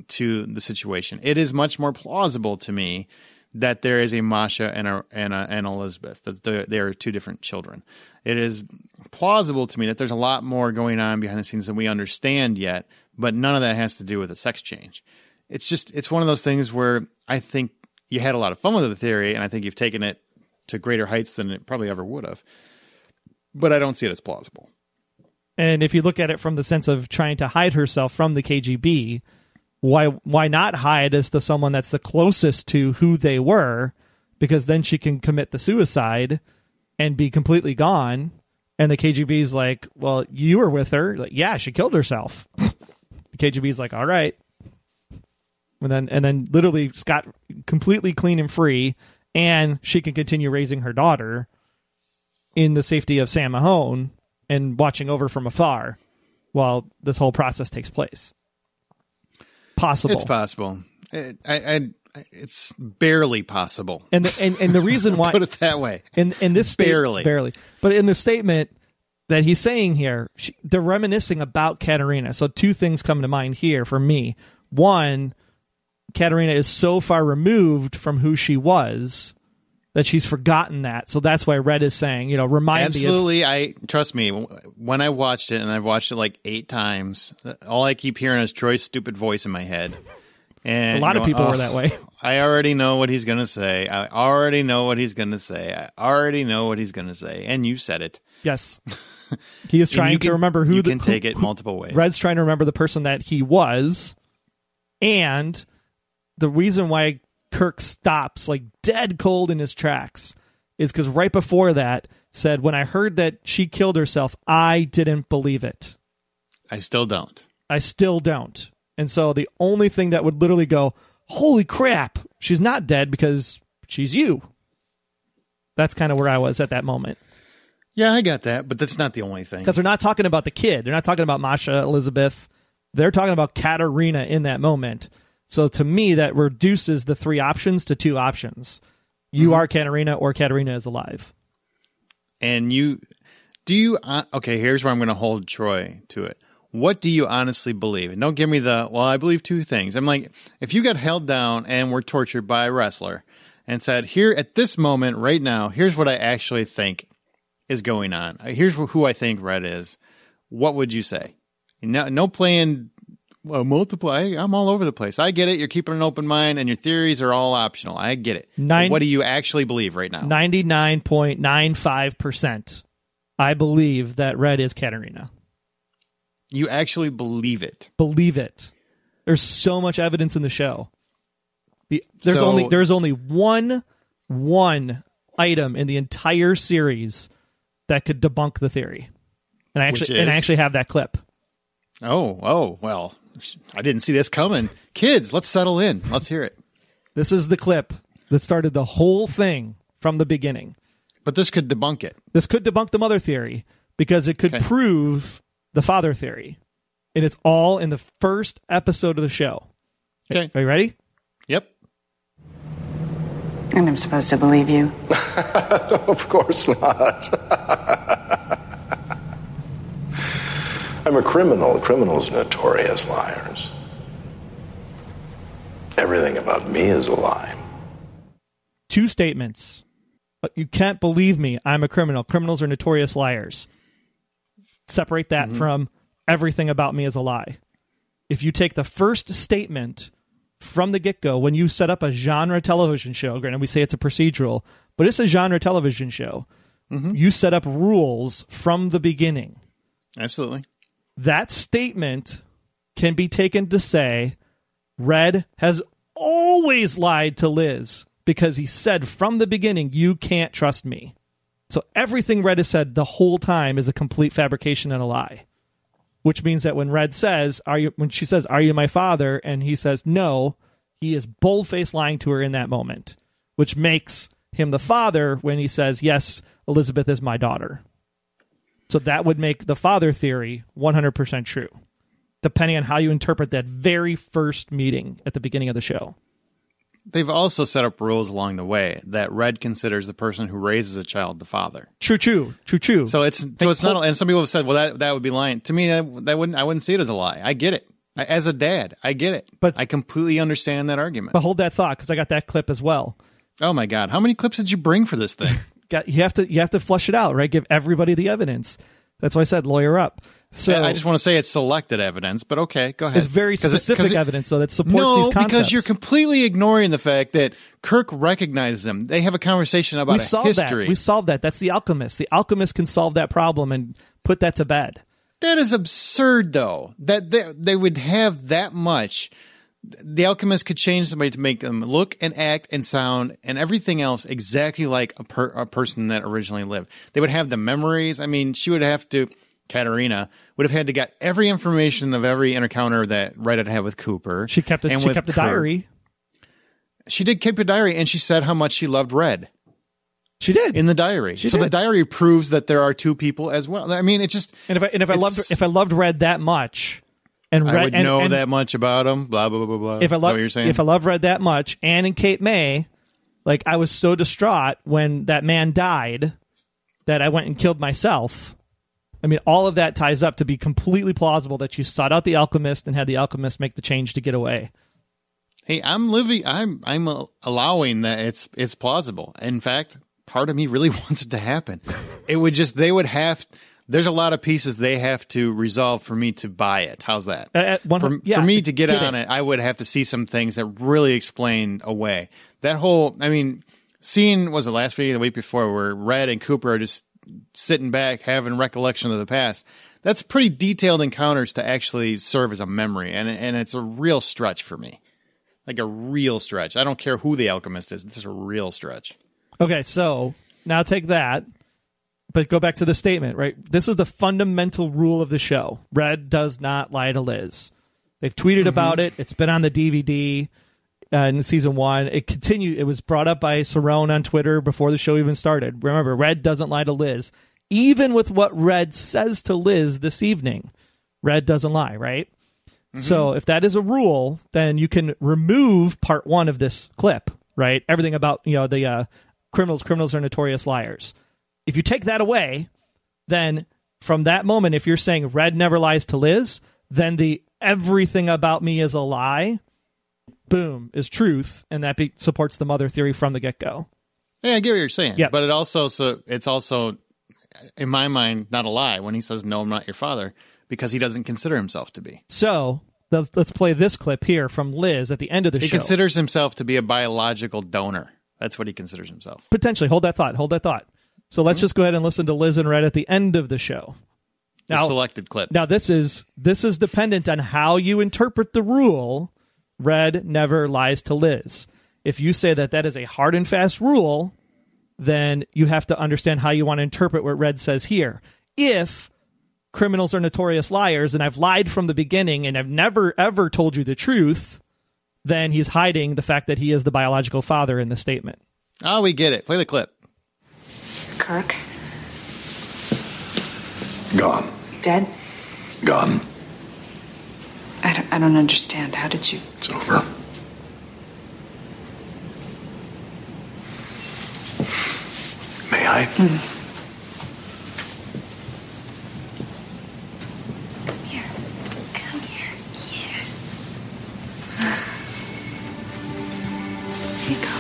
to the situation. It is much more plausible to me that there is a Masha and Elizabeth, that they are two different children. It is plausible to me that there's a lot more going on behind the scenes than we understand yet, but none of that has to do with a sex change. It's just, it's one of those things where I think you had a lot of fun with the theory, and I think you've taken it to greater heights than it probably ever would have. But I don't see it as plausible. And if you look at it from the sense of trying to hide herself from the KGB, why not hide as the someone that's the closest to who they were, because then she can commit the suicide and be completely gone. And the KGB's like, well, you were with her. Like, yeah, she killed herself. The KGB's like, all right. And then literally Scott completely clean and free, and she can continue raising her daughter in the safety of Sam Mahone and watching over from afar while this whole process takes place. Possible. It's possible. It's barely possible. And the reason why put it that way. And this barely. But in the statement that he's saying here, they're reminiscing about Katarina. So two things come to mind here for me. One, Katarina is so far removed from who she was that she's forgotten that. So that's why Red is saying, you know, remind me. Absolutely. Trust me, when I watched it, and I've watched it like 8 times, all I keep hearing is Troy's stupid voice in my head. And a lot of people were that way. I already know what he's going to say. I already know what he's going to say. I already know what he's going to say. And you said it. Yes. He is trying to remember who... You can take it multiple ways. Red's trying to remember the person that he was. And the reason why Kirk stops like dead cold in his tracks is because right before that said, when I heard that she killed herself, I didn't believe it. I still don't. And so the only thing that would literally go, holy crap, she's not dead because she's you. That's kind of where I was at that moment. Yeah, I got that, but that's not the only thing. Because they're not talking about the kid. They're not talking about Masha, Elizabeth. They're talking about Katarina in that moment. So to me, that reduces the 3 options to 2 options. You are Katarina, or Katarina is alive. And you... Do you... okay, here's where I'm going to hold Troy to it. What do you honestly believe? And don't give me the, well, I believe 2 things. I'm like, if you got held down and were tortured by a Ressler and said, here, at this moment, right now, here's what I actually think is going on. Here's who I think Red is. What would you say? No playing... Well, multiply. I'm all over the place. I get it. You're keeping an open mind, and your theories are all optional. I get it. What do you actually believe right now? 99.95%. I believe that Red is Katarina. You actually believe it. Believe it. There's so much evidence in the show. There's only one item in the entire series that could debunk the theory, and I actually have that clip. Oh, well, I didn't see this coming. Kids, let's settle in. Let's hear it. This is the clip that started the whole thing from the beginning. But this could debunk it. This could debunk the mother theory because it could prove the father theory. And it's all in the first episode of the show. Okay. Are you ready? Yep. And I'm supposed to believe you. No, of course not. I'm a criminal. Criminals are notorious liars. Everything about me is a lie. 2 statements. But you can't believe me. I'm a criminal. Criminals are notorious liars. Separate that from everything about me is a lie. If you take the first statement from the get-go, when you set up a genre television show, granted we say it's a procedural, but it's a genre television show, you set up rules from the beginning. Absolutely. That statement can be taken to say Red has always lied to Liz because he said from the beginning, you can't trust me. So everything Red has said the whole time is a complete fabrication and a lie, which means that when Red says, are you my father? And he says, no, he is bold-faced lying to her in that moment, which makes him the father when he says, yes, Elizabeth is my daughter. So that would make the father theory 100% true, depending on how you interpret that very first meeting at the beginning of the show. They've also set up rules along the way that Red considers the person who raises a child the father. True. So it's not. And some people have said, "Well, that would be lying." To me, I wouldn't see it as a lie. I get it. As a dad, I get it. But I completely understand that argument. But hold that thought, because I got that clip as well. Oh my God! How many clips did you bring for this thing? You have to flush it out, right? Give everybody the evidence. That's why I said lawyer up. So I just want to say it's selected evidence, but okay, go ahead. It's very specific evidence, so that supports these concepts. No, because you're completely ignoring the fact that Kirk recognizes them. They have a conversation about a history. We solved that. That's The Alchemist. The Alchemist can solve that problem and put that to bed. That is absurd, though. That they would have that much. The Alchemist could change somebody to make them look and act and sound and everything else exactly like a person that originally lived. They would have the memories. I mean, Katarina would have had to get every information of every encounter that Red had had with Cooper. She kept a diary. She did keep a diary, and she said how much she loved Red. She did. In the diary. The diary proves that there are two people as well. I mean, it just... And if I loved Red that much... And Red, I would know that much about him, blah, blah, blah, blah. If I love Red that much, Anne and Cape May, like, I was so distraught when that man died that I went and killed myself. I mean, all of that ties up to be completely plausible that you sought out the Alchemist and had the Alchemist make the change to get away. Hey, I'm allowing that it's plausible. In fact, part of me really wants it to happen. It would just, they would have... There's a lot of pieces they have to resolve for me to buy it. How's that? For me to get on it, I would have to see some things that really explain away. That whole, I mean, scene was the last video the week before where Red and Cooper are just sitting back, having recollection of the past. That's pretty detailed encounters to actually serve as a memory, and it's a real stretch for me. Like a real stretch. I don't care who the Alchemist is. This is a real stretch. Okay, so now take that. But go back to the statement, right? This is the fundamental rule of the show. Red does not lie to Liz. They've tweeted about it. It's been on the DVD in season 1. It continued. It was brought up by Cerone on Twitter before the show even started. Remember, Red doesn't lie to Liz. Even with what Red says to Liz this evening, Red doesn't lie, right? Mm-hmm. So if that is a rule, then you can remove part 1 of this clip, right? Everything about, you know, the criminals are notorious liars. If you take that away, then from that moment, if you're saying Red never lies to Liz, then the everything about me is a lie, boom, is truth. And that supports the mother theory from the get-go. Yeah, I get what you're saying. Yep. But it's also, in my mind, not a lie when he says, no, I'm not your father, because he doesn't consider himself to be. So let's play this clip here from Liz at the end of the show. He considers himself to be a biological donor. That's what he considers himself. Potentially. Hold that thought. So let's just go ahead and listen to Liz and Red at the end of the show. Now, the selected clip. Now, this is dependent on how you interpret the rule, Red never lies to Liz. If you say that is a hard and fast rule, then you have to understand how you want to interpret what Red says here. If criminals are notorious liars and I've lied from the beginning and I've never, ever told you the truth, then he's hiding the fact that he is the biological father in the statement. Oh, we get it. Play the clip. Kirk? Gone. Dead? Gone. I don't understand. How did you... It's over. May I? Come here. Yes. Here you go.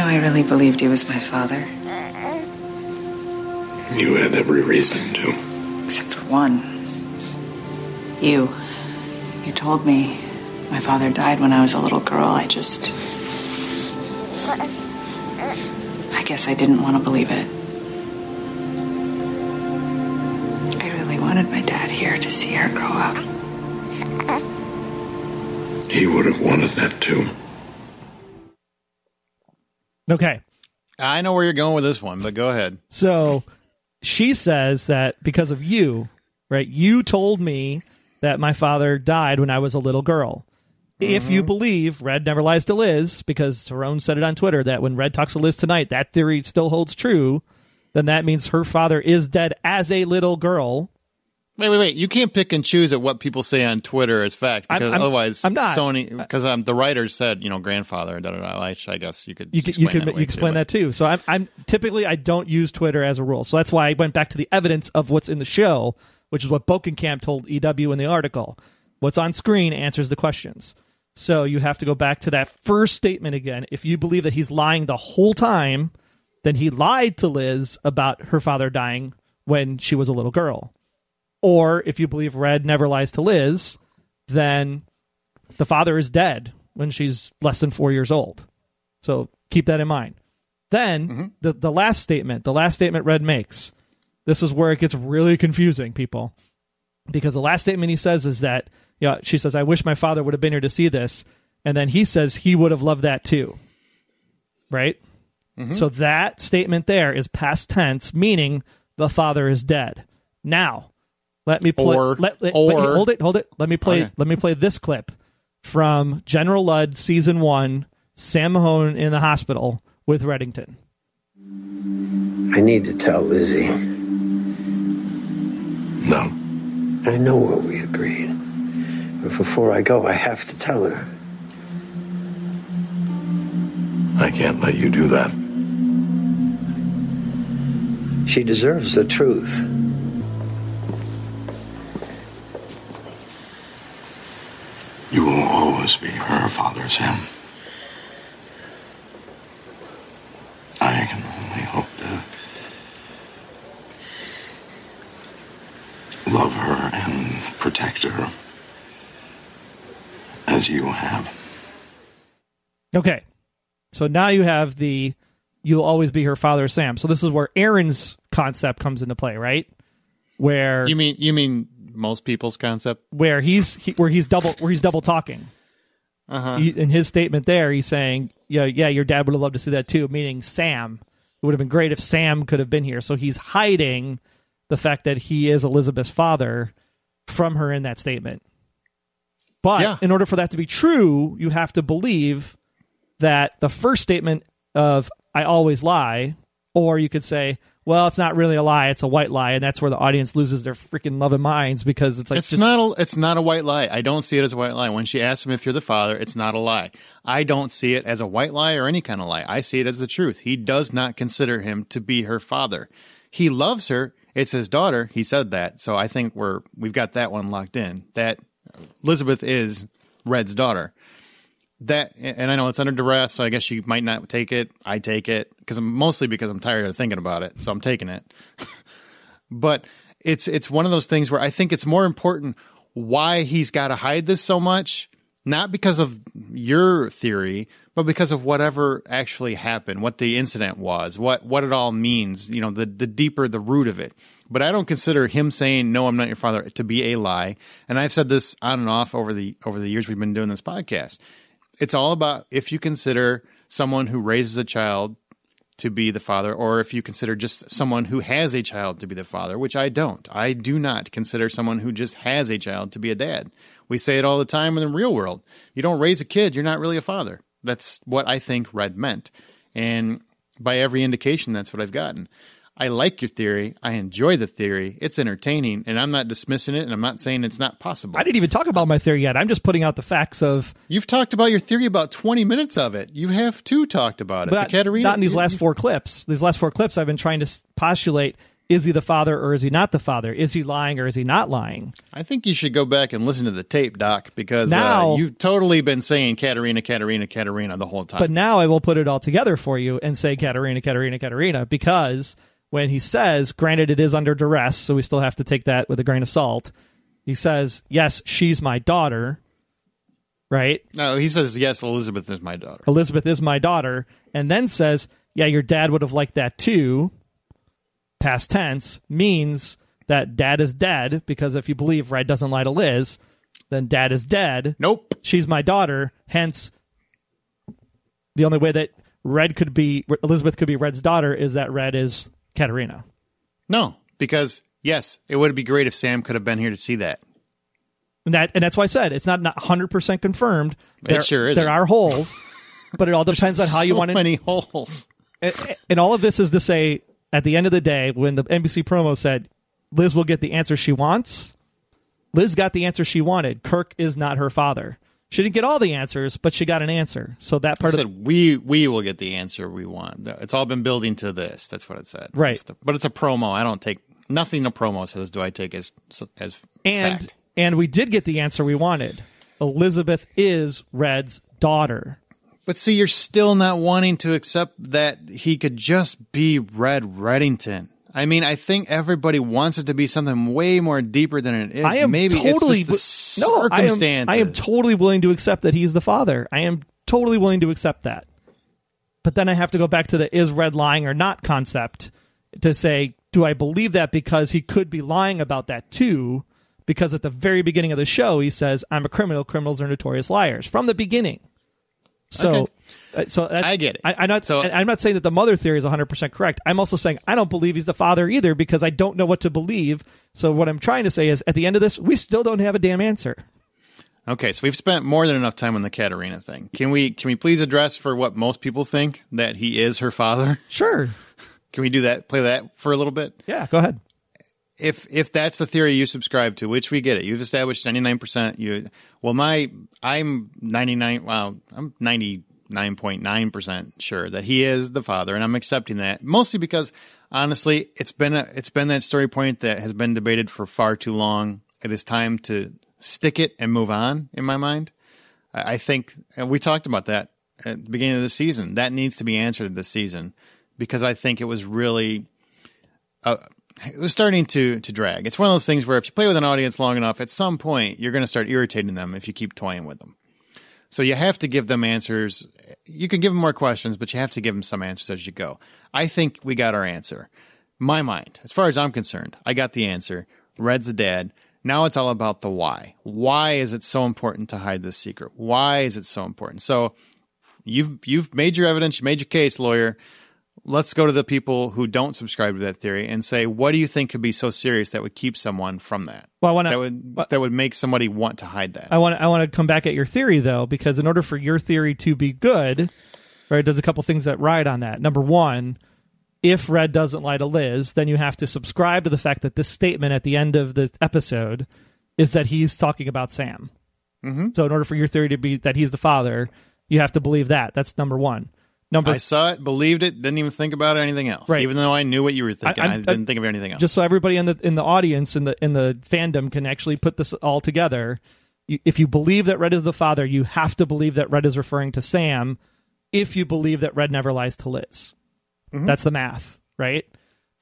I really believed he was my father. You had every reason to. Except for one. You told me my father died when I was a little girl. I guess I didn't want to believe it. I really wanted my dad here to see her grow up. He would have wanted that too. Okay. I know where you're going with this one, but go ahead. So she says that because of you, right? You told me that my father died when I was a little girl. Mm-hmm. If you believe Red never lies to Liz, because Cerone said it on Twitter that when Red talks to Liz tonight, that theory still holds true, then that means her father is dead as a little girl. Wait. You can't pick and choose at what people say on Twitter as fact, because otherwise the writers said, you know, grandfather, I guess you could explain that too. So I'm typically, I don't use Twitter as a rule. So that's why I went back to the evidence of what's in the show, which is what Bokenkamp told EW in the article. What's on screen answers the questions. So you have to go back to that first statement again. If you believe that he's lying the whole time, then he lied to Liz about her father dying when she was a little girl. Or if you believe Red never lies to Liz, then the father is dead when she's less than 4 years old. So keep that in mind. Then the last statement Red makes, this is where it gets really confusing, people, because the last statement he says is that, you know, she says, I wish my father would have been here to see this. And then he says he would have loved that too. Right? Mm-hmm. So that statement there is past tense, meaning the father is dead. Now, let me play. Hold it. Let me play this clip from General Ludd, Season 1, Sam Mahone in the hospital with Reddington. I need to tell Lizzie. No. I know what we agreed. But before I go, I have to tell her. I can't let you do that. She deserves the truth. You will always be her father, Sam. I can only hope to love her and protect her as you have. Okay. So now you have the you'll always be her father, Sam. So this is where Aaron's concept comes into play, right? Where you mean most people's concept, where he's double talking. Uh-huh. In his statement there, he's saying, yeah, your dad would have loved to see that too, meaning Sam. It would have been great if Sam could have been here. So he's hiding the fact that he is Elizabeth's father from her in that statement. But in order for that to be true, you have to believe that the first statement of I always lie, or you could say, well, it's not really a lie, it's a white lie, and that's where the audience loses their freaking loving minds, because it's like it's not a white lie. I don't see it as a white lie. When she asks him if you're the father, it's not a lie. I don't see it as a white lie or any kind of lie. I see it as the truth. He does not consider him to be her father. He loves her. It's his daughter. He said that. So I think we've got that one locked in. That Elizabeth is Red's daughter. That, and I know it's under duress, so I guess you might not take it. I take it because I'm tired of thinking about it, so I'm taking it. But it's one of those things where I think it's more important why he's got to hide this so much, not because of your theory, but because of whatever actually happened, what the incident was, what it all means. You know, the deeper the root of it. But I don't consider him saying, no, I'm not your father, to be a lie. And I've said this on and off over the years we've been doing this podcast. It's all about if you consider someone who raises a child to be the father, or if you consider just someone who has a child to be the father, which I don't. I do not consider someone who just has a child to be a dad. We say it all the time in the real world. You don't raise a kid, you're not really a father. That's what I think Red meant. And by every indication, that's what I've gotten. I like your theory. I enjoy the theory. It's entertaining, and I'm not dismissing it, and I'm not saying it's not possible. I didn't even talk about my theory yet. I'm just putting out the facts of... You've talked about your theory about 20 minutes of it. You have talked about it. But Katarina, not in these last four clips. These last four clips, I've been trying to postulate, is he the father or is he not the father? Is he lying or is he not lying? I think you should go back and listen to the tape, Doc, because now, you've totally been saying Katarina the whole time. But now I will put it all together for you and say Katarina, because... When he says, granted it is under duress, so we still have to take that with a grain of salt, he says, yes, she's my daughter, right? No, he says, yes, Elizabeth is my daughter. Elizabeth is my daughter, and then says, yeah, your dad would have liked that too, past tense, means that dad is dead, because if you believe Red doesn't lie to Liz, then dad is dead. Nope. She's my daughter, hence the only way that Elizabeth could be Red's daughter is that Red is... Katarina. No, because yes, it would be great if Sam could have been here to see that. And that's why I said it's not 100% confirmed. It sure is. There are holes, but it all depends on how you want it. So many holes. And all of this is to say, at the end of the day, when the NBC promo said Liz will get the answer she wants, Liz got the answer she wanted. Kirk is not her father. She didn't get all the answers, but she got an answer. So that part said, we will get the answer we want. It's all been building to this. That's what it said. Right. But it's a promo. I don't take nothing. A promo says, do I take as fact? And we did get the answer we wanted. Elizabeth is Red's daughter. But see, you're still not wanting to accept that he could just be Red Reddington. I mean, I think everybody wants it to be something way more deeper than it is. Maybe it's just the circumstances. I am totally willing to accept that he's the father. I am totally willing to accept that. But then I have to go back to the is Red lying or not concept to say, do I believe that? Because he could be lying about that too. Because at the very beginning of the show, he says, I'm a criminal. Criminals are notorious liars. From the beginning. So, I get it. I'm not saying that the mother theory is 100% correct. I'm also saying I don't believe he's the father either because I don't know what to believe. So what I'm trying to say is at the end of this, we still don't have a damn answer. Okay, so we've spent more than enough time on the Katarina thing. Can we please address for what most people think, that he is her father? Sure. Can we do that? Play that for a little bit? Yeah, go ahead. If that's the theory you subscribe to, which we get it, you've established 99%. I'm 99. Wow, I'm 99.9% sure that he is the father, and I'm accepting that mostly because honestly, it's been that story point that has been debated for far too long. It is time to stick it and move on. In my mind, I think, and we talked about that at the beginning of the season. That needs to be answered this season because I think it was really. It was starting to drag. It's one of those things where if you play with an audience long enough, at some point, you're going to start irritating them if you keep toying with them. So you have to give them answers. You can give them more questions, but you have to give them some answers as you go. I think we got our answer. My mind, as far as I'm concerned, I got the answer. Red's the dad. Now it's all about the why. Why is it so important to hide this secret? Why is it so important? So you've made your evidence, you made your case, lawyer. Let's go to the people who don't subscribe to that theory and say, what do you think could be so serious that would keep someone from that? Well, that would make somebody want to hide that. I want to come back at your theory, though, because in order for your theory to be good, right, there's a couple things that ride on that. Number one, if Red doesn't lie to Liz, then you have to subscribe to the fact that this statement at the end of this episode is that he's talking about Sam. Mm-hmm. So in order for your theory to be that he's the father, you have to believe that. That's number one. I saw it, believed it, didn't even think about anything else. Right. Even though I knew what you were thinking, I didn't think of anything else. Just so everybody in the audience, in the fandom, can actually put this all together. If you believe that Red is the father, you have to believe that Red is referring to Sam. If you believe that Red never lies to Liz, mm-hmm. That's the math, right?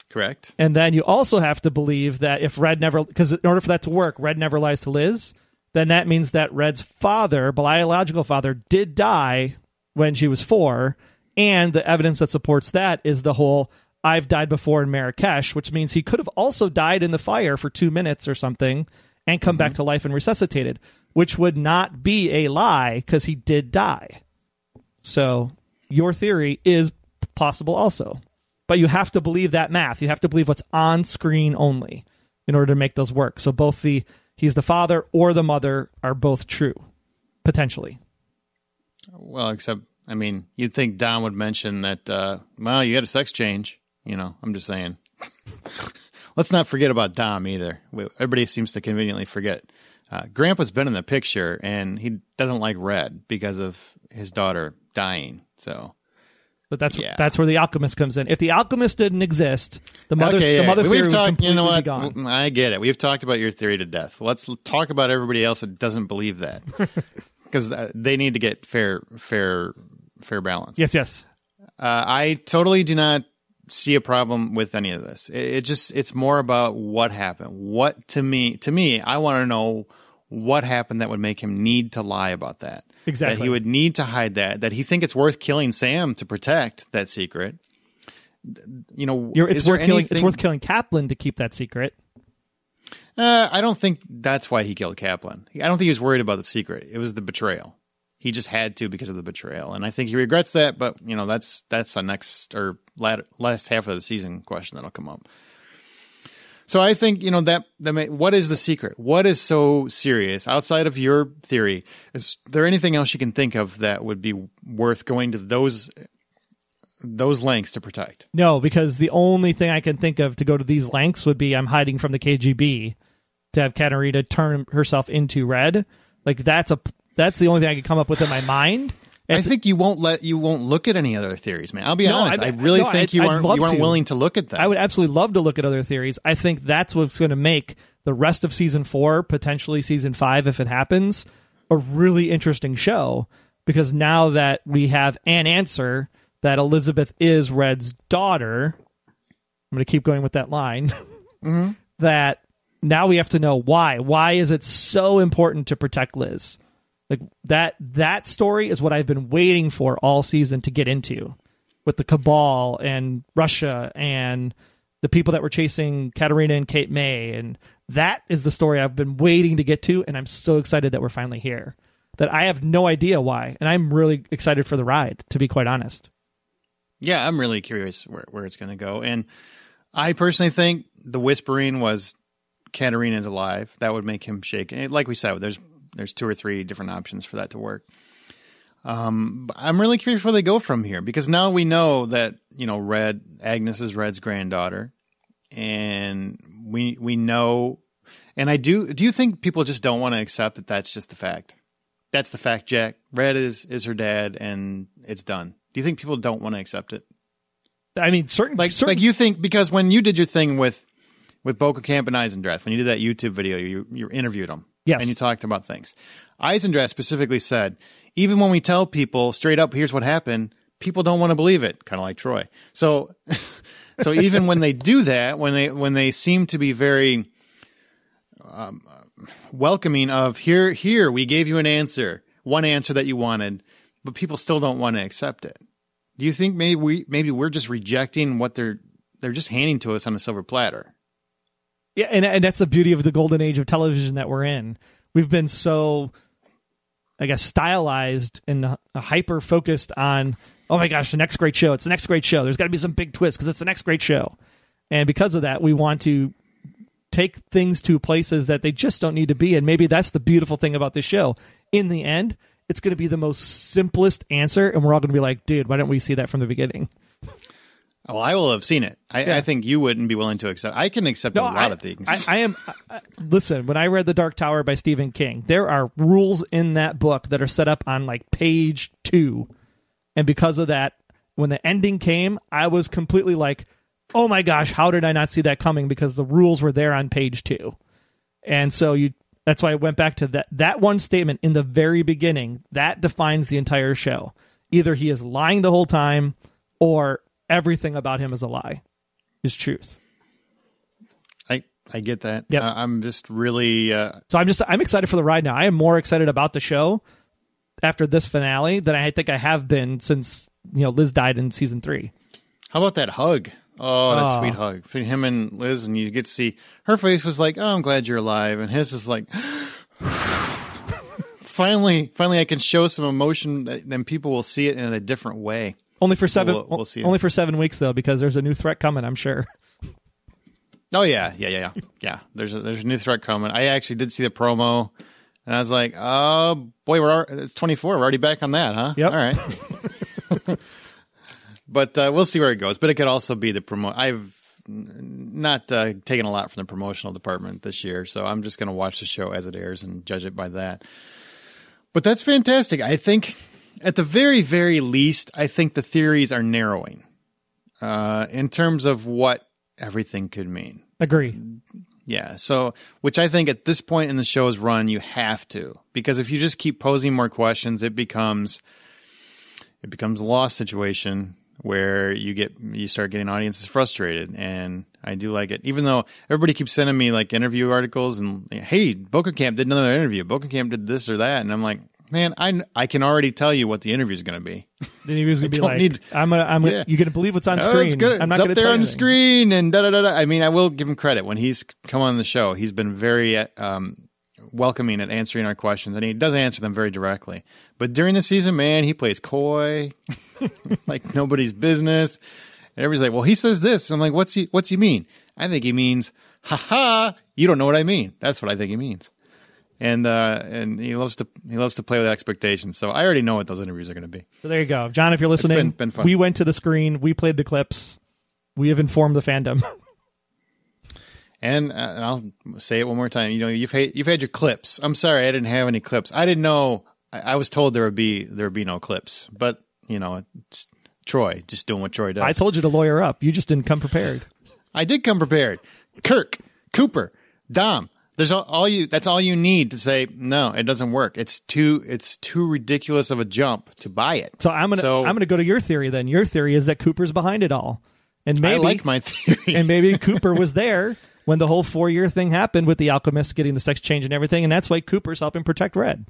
Correct. And then you also have to believe that if Red never, because in order for that to work, Red never lies to Liz. Then that means that Red's father, biological father, did die when she was 4. And the evidence that supports that is the whole "I've died before" in Marrakesh, which means he could have also died in the fire for 2 minutes or something and come mm-hmm. back to life and resuscitated, which would not be a lie because he did die. So your theory is possible also. But you have to believe that math. You have to believe what's on screen only in order to make those work. So both the he's the father or the mother are both true, potentially. Well, except... I mean, you'd think Dom would mention that, well, you had a sex change. You know, I'm just saying. Let's not forget about Dom either. Everybody seems to conveniently forget. Grandpa's been in the picture, and he doesn't like Red because of his daughter dying. So, but that's where the Alchemist comes in. If the Alchemist didn't exist, the mother theory would completely be gone. I get it. We've talked about your theory to death. Let's talk about everybody else that doesn't believe that. Because they need to get fair balance. Yes. I totally do not see a problem with any of this. It's more about what happened. What to me, I want to know what happened that would make him need to lie about that. Exactly. That he would need to hide that he think it's worth killing Sam to protect that secret. You know, it's worth killing Kaplan to keep that secret. I don't think that's why he killed Kaplan. I don't think he was worried about the secret. It was the betrayal. He just had to because of the betrayal, and I think he regrets that. But you know, that's a next or last half of the season question that'll come up. So I think you know what is the secret? What is so serious outside of your theory? Is there anything else you can think of that would be worth going to those lengths to protect? No, because the only thing I can think of to go to these lengths would be I'm hiding from the KGB to have Katarina turn herself into Red. Like that's the only thing I could come up with in my mind. I think you won't look at any other theories, man. I'll be honest. I really think you aren't willing to look at that. I would absolutely love to look at other theories. I think that's what's going to make the rest of season 4, potentially season 5, if it happens, a really interesting show, because now that we have an answer that Elizabeth is Red's daughter, I'm going to keep going with that line, mm-hmm. that now we have to know why. Why is it so important to protect Liz? Like that story is what I've been waiting for all season to get into, with the Cabal and Russia and the people that were chasing Katarina and Cape May. And that is the story I've been waiting to get to, and I'm so excited that we're finally here. that I have no idea why. And I'm really excited for the ride, to be quite honest. Yeah, I'm really curious where it's going to go. And I personally think the whispering was Katarina's alive. That would make him shake. And like we said, there's two or three different options for that to work. I'm really curious where they go from here, because now we know that, you know, Red, Agnes is Red's granddaughter, and we know, and do you think people just don't want to accept that that's just the fact? That's the fact, Jack. Red is her dad, and it's done. Do you think people don't want to accept it? I mean, certain, you think, because when you did your thing with Bokenkamp and Eisendrath, when you did that YouTube video, you interviewed them. Yes. And you talked about things. Eisendrath specifically said, even when we tell people straight up, here's what happened, people don't want to believe it, kind of like Troy. So even when they do that, when they seem to be very welcoming of here, we gave you one answer that you wanted, but people still don't want to accept it. Do you think maybe we're just rejecting what they're just handing to us on a silver platter? Yeah, and that's the beauty of the golden age of television that we're in. We've been so, I guess, stylized and hyper focused on, oh my gosh, the next great show. It's the next great show. There's got to be some big twist because it's the next great show. And because of that, we want to take things to places that they just don't need to be. And maybe that's the beautiful thing about this show. In the end, it's going to be the most simplest answer. And we're all going to be like, dude, why don't we see that from the beginning? Well, I will have seen it. I think you wouldn't be willing to accept. I can accept a lot of things. I am. Listen, when I read The Dark Tower by Stephen King, there are rules in that book that are set up on like page 2. And because of that, when the ending came, I was completely like, oh my gosh, how did I not see that coming? Because the rules were there on page 2. And so that's why I went back to that one statement in the very beginning. That defines the entire show. Either he is lying the whole time, or everything about him is a lie, is truth. I get that. Yep. I'm just really... So I'm excited for the ride now. I am more excited about the show after this finale than I think I have been since, you know, Liz died in season 3. How about that hug? Oh, that sweet hug between him and Liz, and you get to see her face was like, oh, I'm glad you're alive. And his is like, finally I can show some emotion, then people will see it in a different way. Only for for 7 weeks though, because there's a new threat coming, I'm sure. Oh yeah. There's a new threat coming. I actually did see the promo, and I was like, oh boy, it's 24. We're already back on that, huh? Yep. All right. But we'll see where it goes. But it could also be the promo. I've not taken a lot from the promotional department this year, so I'm just going to watch the show as it airs and judge it by that. But that's fantastic. I think. At the very, very least, I think the theories are narrowing in terms of what everything could mean. Agree. Yeah. So, which I think at this point in the show's run, you have to, because if you just keep posing more questions, it becomes a Lost situation where you start getting audiences frustrated. And I do like it, even though everybody keeps sending me like interview articles and, hey, Bokenkamp did another interview. Bokenkamp did this or that, and I'm like, man, I can already tell you what the interview is going to be. The interview is going to be like, you're going to believe what's on screen. I'm not going to tell you anything. Screen and da-da-da-da. I mean, I will give him credit. When he's come on the show, he's been very welcoming at answering our questions, and he does answer them very directly. But during the season, man, he plays coy, like nobody's business. And everybody's like, well, he says this. I'm like, what's he mean? I think he means, ha-ha, you don't know what I mean. That's what I think he means. And he loves to play with expectations. So I already know what those interviews are going to be. So there you go, John. If you're listening, been fun. We went to the screen, we played the clips, we have informed the fandom. and I'll say it one more time. You know, you've had your clips. I'm sorry, I didn't have any clips. I didn't know. I was told there would be no clips. But you know, it's Troy just doing what Troy does. I told you to lawyer up. You just didn't come prepared. I did come prepared. Kirk, Cooper, Dom. There's that's all you need to say, no, it doesn't work. It's too ridiculous of a jump to buy it. So I'm gonna go to your theory then. Your theory is that Cooper's behind it all. And maybe I like my theory. And maybe Cooper was there when the whole 4-year thing happened with the Alchemist getting the sex change and everything, and that's why Cooper's helping protect Red.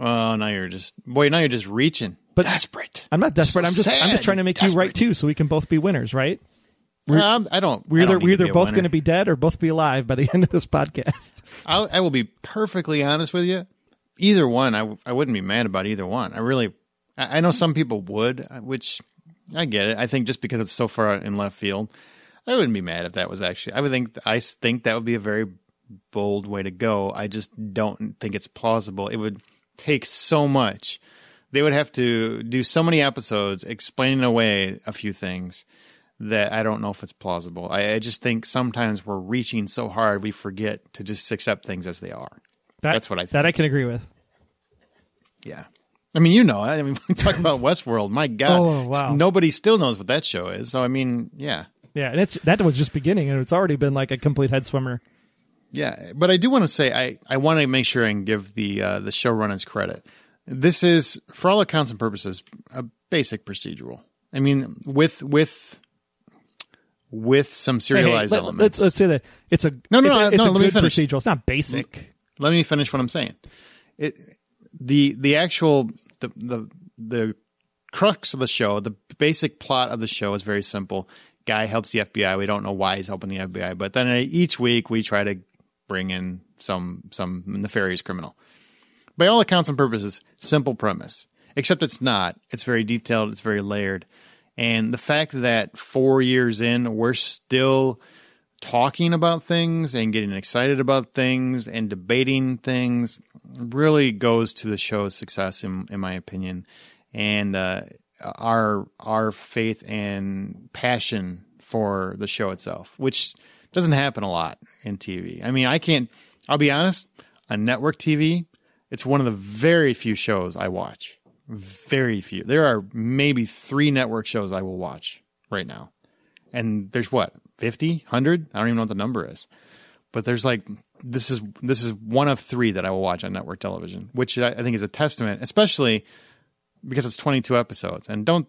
Oh, now you're just reaching. But desperate. I'm not desperate, I'm just trying to make you right too, so we can both be winners, right? We're either both going to be dead or both be alive by the end of this podcast. I will be perfectly honest with you. either one, I wouldn't be mad about either one. I know some people would, which I get it. I think just because it's so far in left field, I wouldn't be mad if that was actually, I think that would be a very bold way to go. I just don't think it's plausible. It would take so much. They would have to do so many episodes explaining away a few things that I don't know if it's plausible. I just think sometimes we're reaching so hard we forget to just accept things as they are. That's what I think. That I can agree with. Yeah. I mean, we talk about Westworld. My God. Oh, wow. Nobody still knows what that show is. So, I mean, yeah. Yeah, and that was just beginning, and it's already been like a complete head swimmer. Yeah, but I do want to say I want to make sure and give the showrunners credit. This is, for all accounts and purposes, a basic procedural. I mean, with some serialized elements. Let's say that it's a good procedural. It's not basic. Let me finish what I'm saying. The actual crux of the show, the basic plot of the show is very simple. Guy helps the FBI. We don't know why he's helping the FBI, but then each week we try to bring in some nefarious criminal. By all accounts and purposes, simple premise, except it's not. It's very detailed. It's very layered. And the fact that 4 years in, we're still talking about things and getting excited about things and debating things really goes to the show's success, in my opinion. And our faith and passion for the show itself, which doesn't happen a lot in TV. I mean, I'll be honest, on network TV, it's one of the very few shows I watch. Very few. There are maybe 3 network shows I will watch right now. And there's what, 50, 100? I don't even know what the number is. But there's like, this is one of 3 that I will watch on network television, which I think is a testament, especially because it's 22 episodes. And don't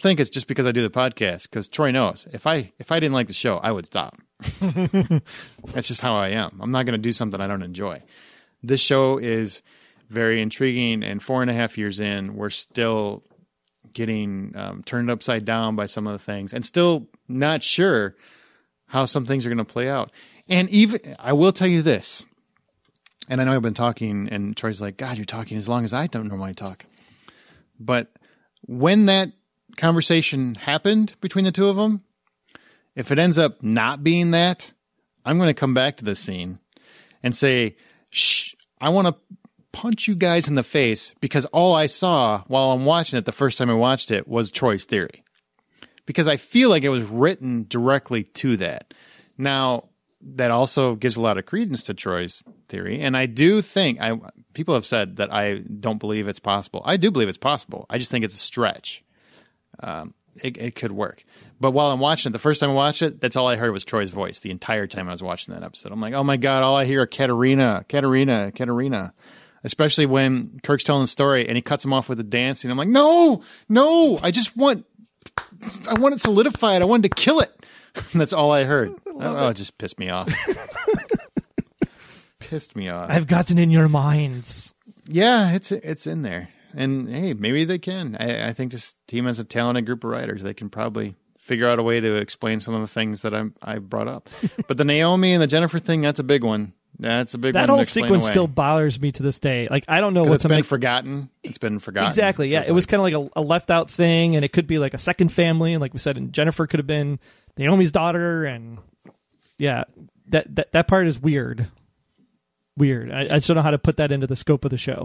think it's just because I do the podcast, because Troy knows. If I didn't like the show, I would stop. That's just how I am. I'm not going to do something I don't enjoy. This show is very intriguing, and 4.5 years in, we're still getting turned upside down by some of the things, and still not sure how some things are going to play out. And even I will tell you this, and I know I've been talking, and Troy's like, "God, you're talking as long as I don't normally talk." But when that conversation happened between the two of them, if it ends up not being that, I'm going to come back to this scene and say, "Shh. I want to punch you guys in the face because all I saw while I'm watching it the first time I watched it was Troy's theory." Because I feel like it was written directly to that. Now, that also gives a lot of credence to Troy's theory. And I do think, people have said that I don't believe it's possible. I do believe it's possible. I just think it's a stretch. It could work. But while I'm watching it, the first time I watched it, that's all I heard was Troy's voice the entire time I was watching that episode. I'm like, oh my God, all I hear are Katarina. Especially when Kirk's telling the story and he cuts him off with a dance. And I'm like, no, I want it solidified. I wanted to kill it. And that's all I heard. It just pissed me off. I've gotten in your minds. Yeah, it's in there. And, hey, maybe they can. I think this team has a talented group of writers. They can probably figure out a way to explain some of the things that I brought up. But the Naomi and the Jennifer thing, that's a big one. That whole sequence still bothers me to this day. Like, I don't know what's been forgotten. It's been forgotten. Exactly, yeah. It was kind of like a left-out thing, and it could be like a second family. And like we said, and Jennifer could have been Naomi's daughter. And, yeah, that part is weird. I just don't know how to put that into the scope of the show.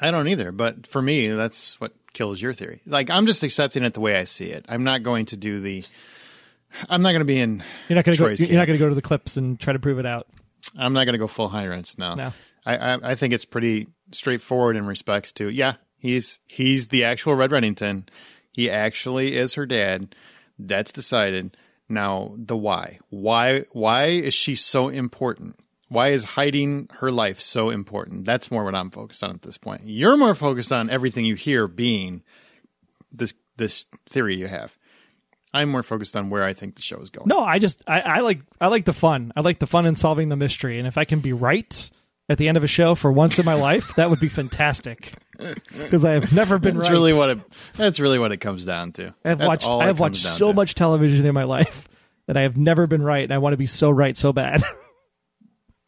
I don't either, but for me, that's what kills your theory. Like, I'm just accepting it the way I see it. I'm not going to do the. I'm not going to be in. You're not going to go to the clips and try to prove it out. I'm not going to go full Heinrichs now. No. I think it's pretty straightforward in respects to. Yeah, he's the actual Red Reddington. He actually is her dad. That's decided. Now the why. Why is she so important? Why is hiding her life so important? That's more what I'm focused on at this point. You're more focused on everything you hear being this theory you have. I'm more focused on where I think the show is going. No, I like the fun. I like the fun in solving the mystery. And if I can be right at the end of a show for once in my life, that would be fantastic. Because I have never been right. That's really what it comes down to. I have watched so much television in my life that I have never been right, and I want to be so right so bad.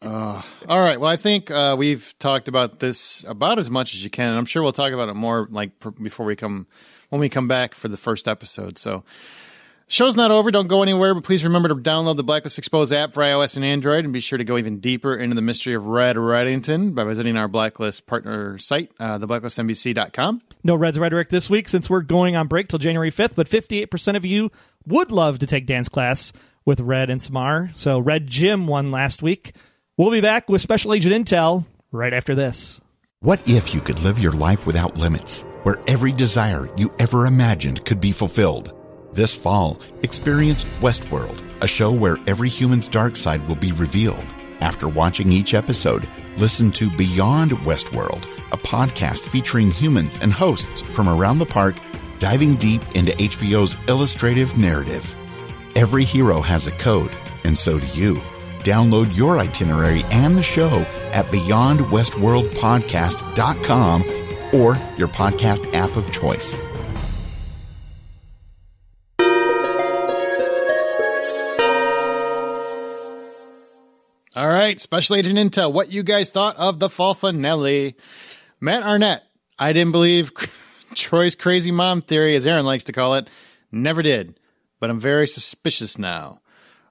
All right. Well, I think we've talked about this about as much as you can. And I'm sure we'll talk about it more like before we come when we come back for the first episode. So show's not over. Don't go anywhere, but please remember to download the Blacklist Exposed app for iOS and Android, and be sure to go even deeper into the mystery of Red Reddington by visiting our Blacklist partner site, theblacklistnbc.com. No Red's Rhetoric this week since we're going on break till January 5th, but 58% of you would love to take dance class with Red and Samar. So Red Jim won last week. We'll be back with Special Agent Intel right after this. What if you could live your life without limits, where every desire you ever imagined could be fulfilled? This fall, experience Westworld, a show where every human's dark side will be revealed. After watching each episode, listen to Beyond Westworld, a podcast featuring humans and hosts from around the park, diving deep into HBO's illustrative narrative. Every hero has a code, and so do you. Download your itinerary and the show at BeyondWestworldPodcast.com or your podcast app of choice. All right, Special Agent Intel, what you guys thought of the fall finale. Matt Arnett, I didn't believe Troy's crazy mom theory, as Aaron likes to call it. Never did, but I'm very suspicious now.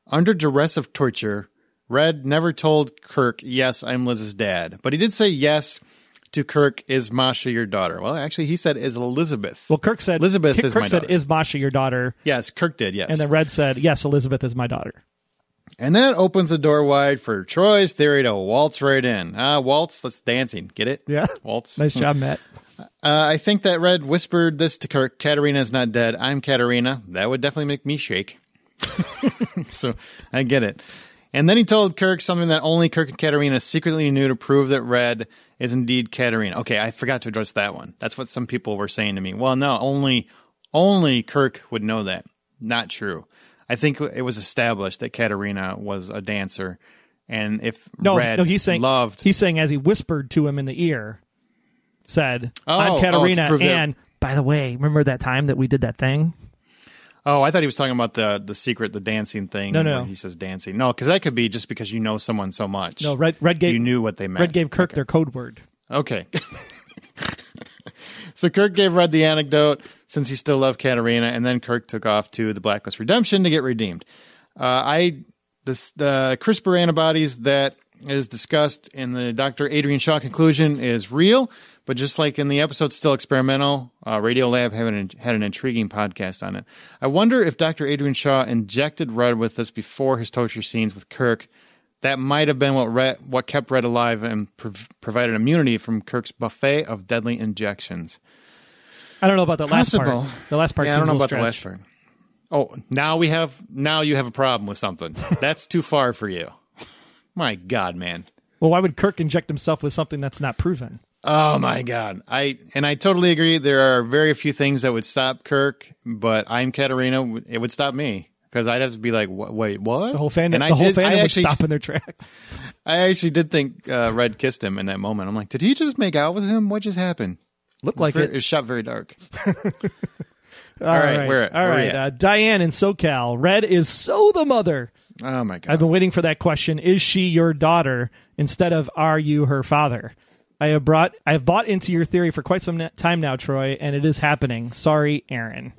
Under duress of torture, Red never told Kirk, yes, I'm Liz's dad. But he did say yes to Kirk, is Masha your daughter? Well, actually, he said, is Elizabeth. Well, Kirk said, Elizabeth is my daughter. Kirk said, is Masha your daughter? Yes, Kirk did, yes. And then Red said, yes, Elizabeth is my daughter. And that opens the door wide for Troy's theory to waltz right in. Waltz, that's dancing. Get it? Yeah. Waltz. Nice job, Matt. I think that Red whispered this to Kirk. Katarina's not dead. I'm Katarina. That would definitely make me shake. So I get it. And then he told Kirk something that only Kirk and Katarina secretly knew to prove that Red is indeed Katarina. Okay, I forgot to address that one. That's what some people were saying to me. Well, no, only Kirk would know that. Not true. I think it was established that Katarina was a dancer, and if he's saying as he whispered to him in the ear, said, "I'm Katarina." And by the way, remember that time that we did that thing? Oh, I thought he was talking about the dancing thing. No, he says dancing. No, because that could be just because you know someone so much. No, Red gave, you knew what they meant. Red gave Kirk their code word. Okay. So Kirk gave Red the anecdote since he still loved Katarina, and then Kirk took off to the Blacklist Redemption to get redeemed. The CRISPR antibodies that is discussed in the Dr. Adrian Shaw conclusion is real, but just like in the episode Still Experimental, Radiolab had an intriguing podcast on it. I wonder if Dr. Adrian Shaw injected Red with this before his torture scenes with Kirk. That might have been what kept Red alive and provided immunity from Kirk's buffet of deadly injections. I don't know about that last part. The last part. Yeah, I don't know about the last part. Oh, now you have a problem with something. That's too far for you. My God, man. Well, why would Kirk inject himself with something that's not proven? Oh my God. I totally agree. There are very few things that would stop Kirk, but I'm Katarina. It would stop me. Because I'd have to be like, wait, what? The whole fandom, would stop in their tracks. I actually did think Red kissed him in that moment. I'm like, did he just make out with him? What just happened? Looked like it. It was shot very dark. All right. All right. Diane in SoCal. Red is so the mother. Oh, my God. I've been waiting for that question. Is she your daughter instead of are you her father? I have bought into your theory for quite some time now, Troy, and it is happening. Sorry, Aaron.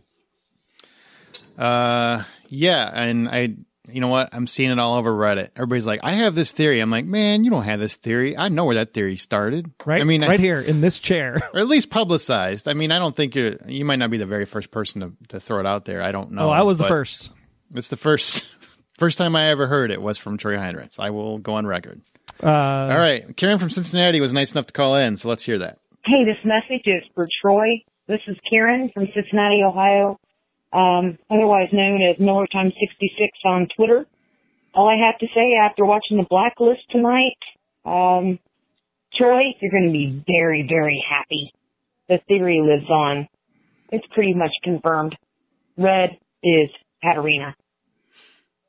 Yeah, and you know what? I'm seeing it all over Reddit. Everybody's like, I have this theory. I'm like, man, you don't have this theory. I know where that theory started. Right? I mean, right here in this chair. Or at least publicized. I mean, I don't think you might not be the very first person to throw it out there. I don't know. Oh, I was the first. It's the first time I ever heard it was from Troy Heinrich. I will go on record. All right. Karen from Cincinnati was nice enough to call in, so let's hear that. Hey, this message is for Troy. This is Karen from Cincinnati, Ohio. Otherwise known as MillerTime66 on Twitter. All I have to say after watching The Blacklist tonight, Troy, you're going to be very, very happy. The theory lives on. It's pretty much confirmed. Red is Katarina.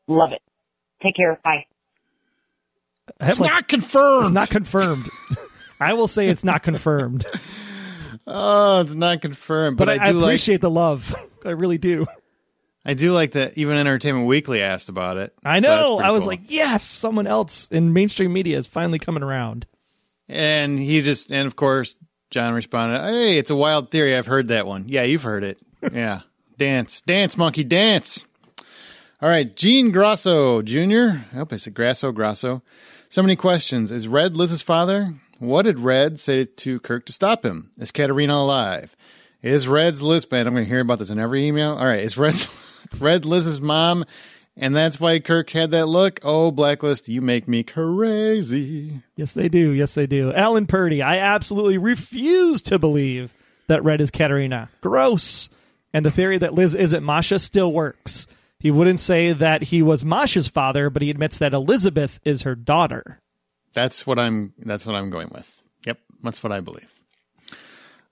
Love it. Take care. Bye. It's not confirmed. It's not confirmed. I will say it's not confirmed. Oh, it's not confirmed. But I appreciate the love. I really do. I do like that even Entertainment Weekly asked about it. I know. So I was cool. Like, yes, someone else in mainstream media is finally coming around. And he just, and of course, John responded, hey, it's a wild theory. I've heard that one. Yeah, you've heard it. Yeah. Dance. Dance, monkey, dance. All right. Gene Grasso Jr. I hope I said Grasso. So many questions. Is Red Liz's father? What did Red say to Kirk to stop him? Is Katarina alive? Is Red's Lizband? I'm going to hear about this in every email. All right. Is Red Liz's mom, and that's why Kirk had that look? Oh, Blacklist, you make me crazy. Yes, they do. Yes, they do. Alan Purdy, I absolutely refuse to believe that Red is Katarina. Gross. And the theory that Liz isn't Masha still works. He wouldn't say that he was Masha's father, but he admits that Elizabeth is her daughter. That's what I'm going with. Yep, that's what I believe.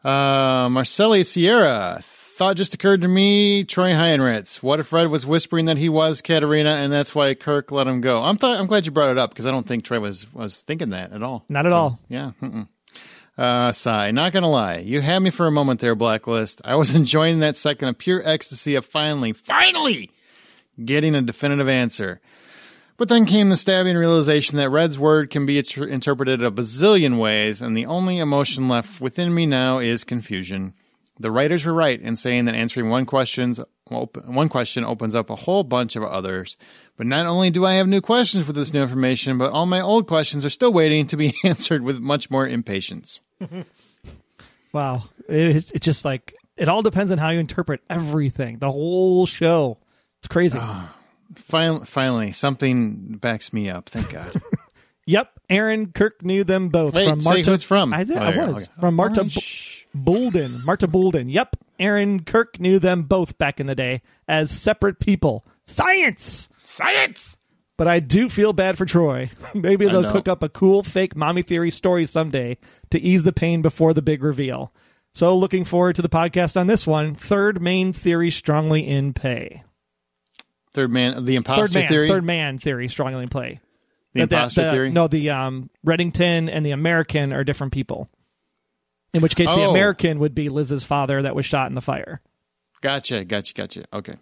Marcelli Sierra, thought just occurred to me, Troy Heinrich. What if Red was whispering that he was Katarina, and that's why Kirk let him go? I'm glad you brought it up, because I don't think Troy was thinking that at all. Not at all. Yeah. Sigh. Not going to lie. You had me for a moment there, Blacklist. I was enjoying that second of pure ecstasy of finally getting a definitive answer. But then came the stabbing realization that Red's word can be interpreted a bazillion ways, and the only emotion left within me now is confusion. The writers were right in saying that answering one question opens up a whole bunch of others. But not only do I have new questions with this new information, but all my old questions are still waiting to be answered with much more impatience. Wow. It's just like, it all depends on how you interpret everything. The whole show. It's crazy. Finally, something backs me up. Thank God. Yep. Aaron, Kirk knew them both. Wait, from Marta, say who it's from. I did. Oh, I was. Okay. From Marta. Marta Bolden. Yep. Aaron, Kirk knew them both back in the day as separate people. Science. But I do feel bad for Troy. Maybe they'll cook up a cool fake mommy theory story someday to ease the pain before the big reveal. So looking forward to the podcast on this one. Third main theory strongly in play. Third man, the imposter theory. Third man theory strongly in play. The imposter theory. No, the Reddington and the American are different people. In which case, the American would be Liz's father that was shot in the fire. Gotcha. Okay.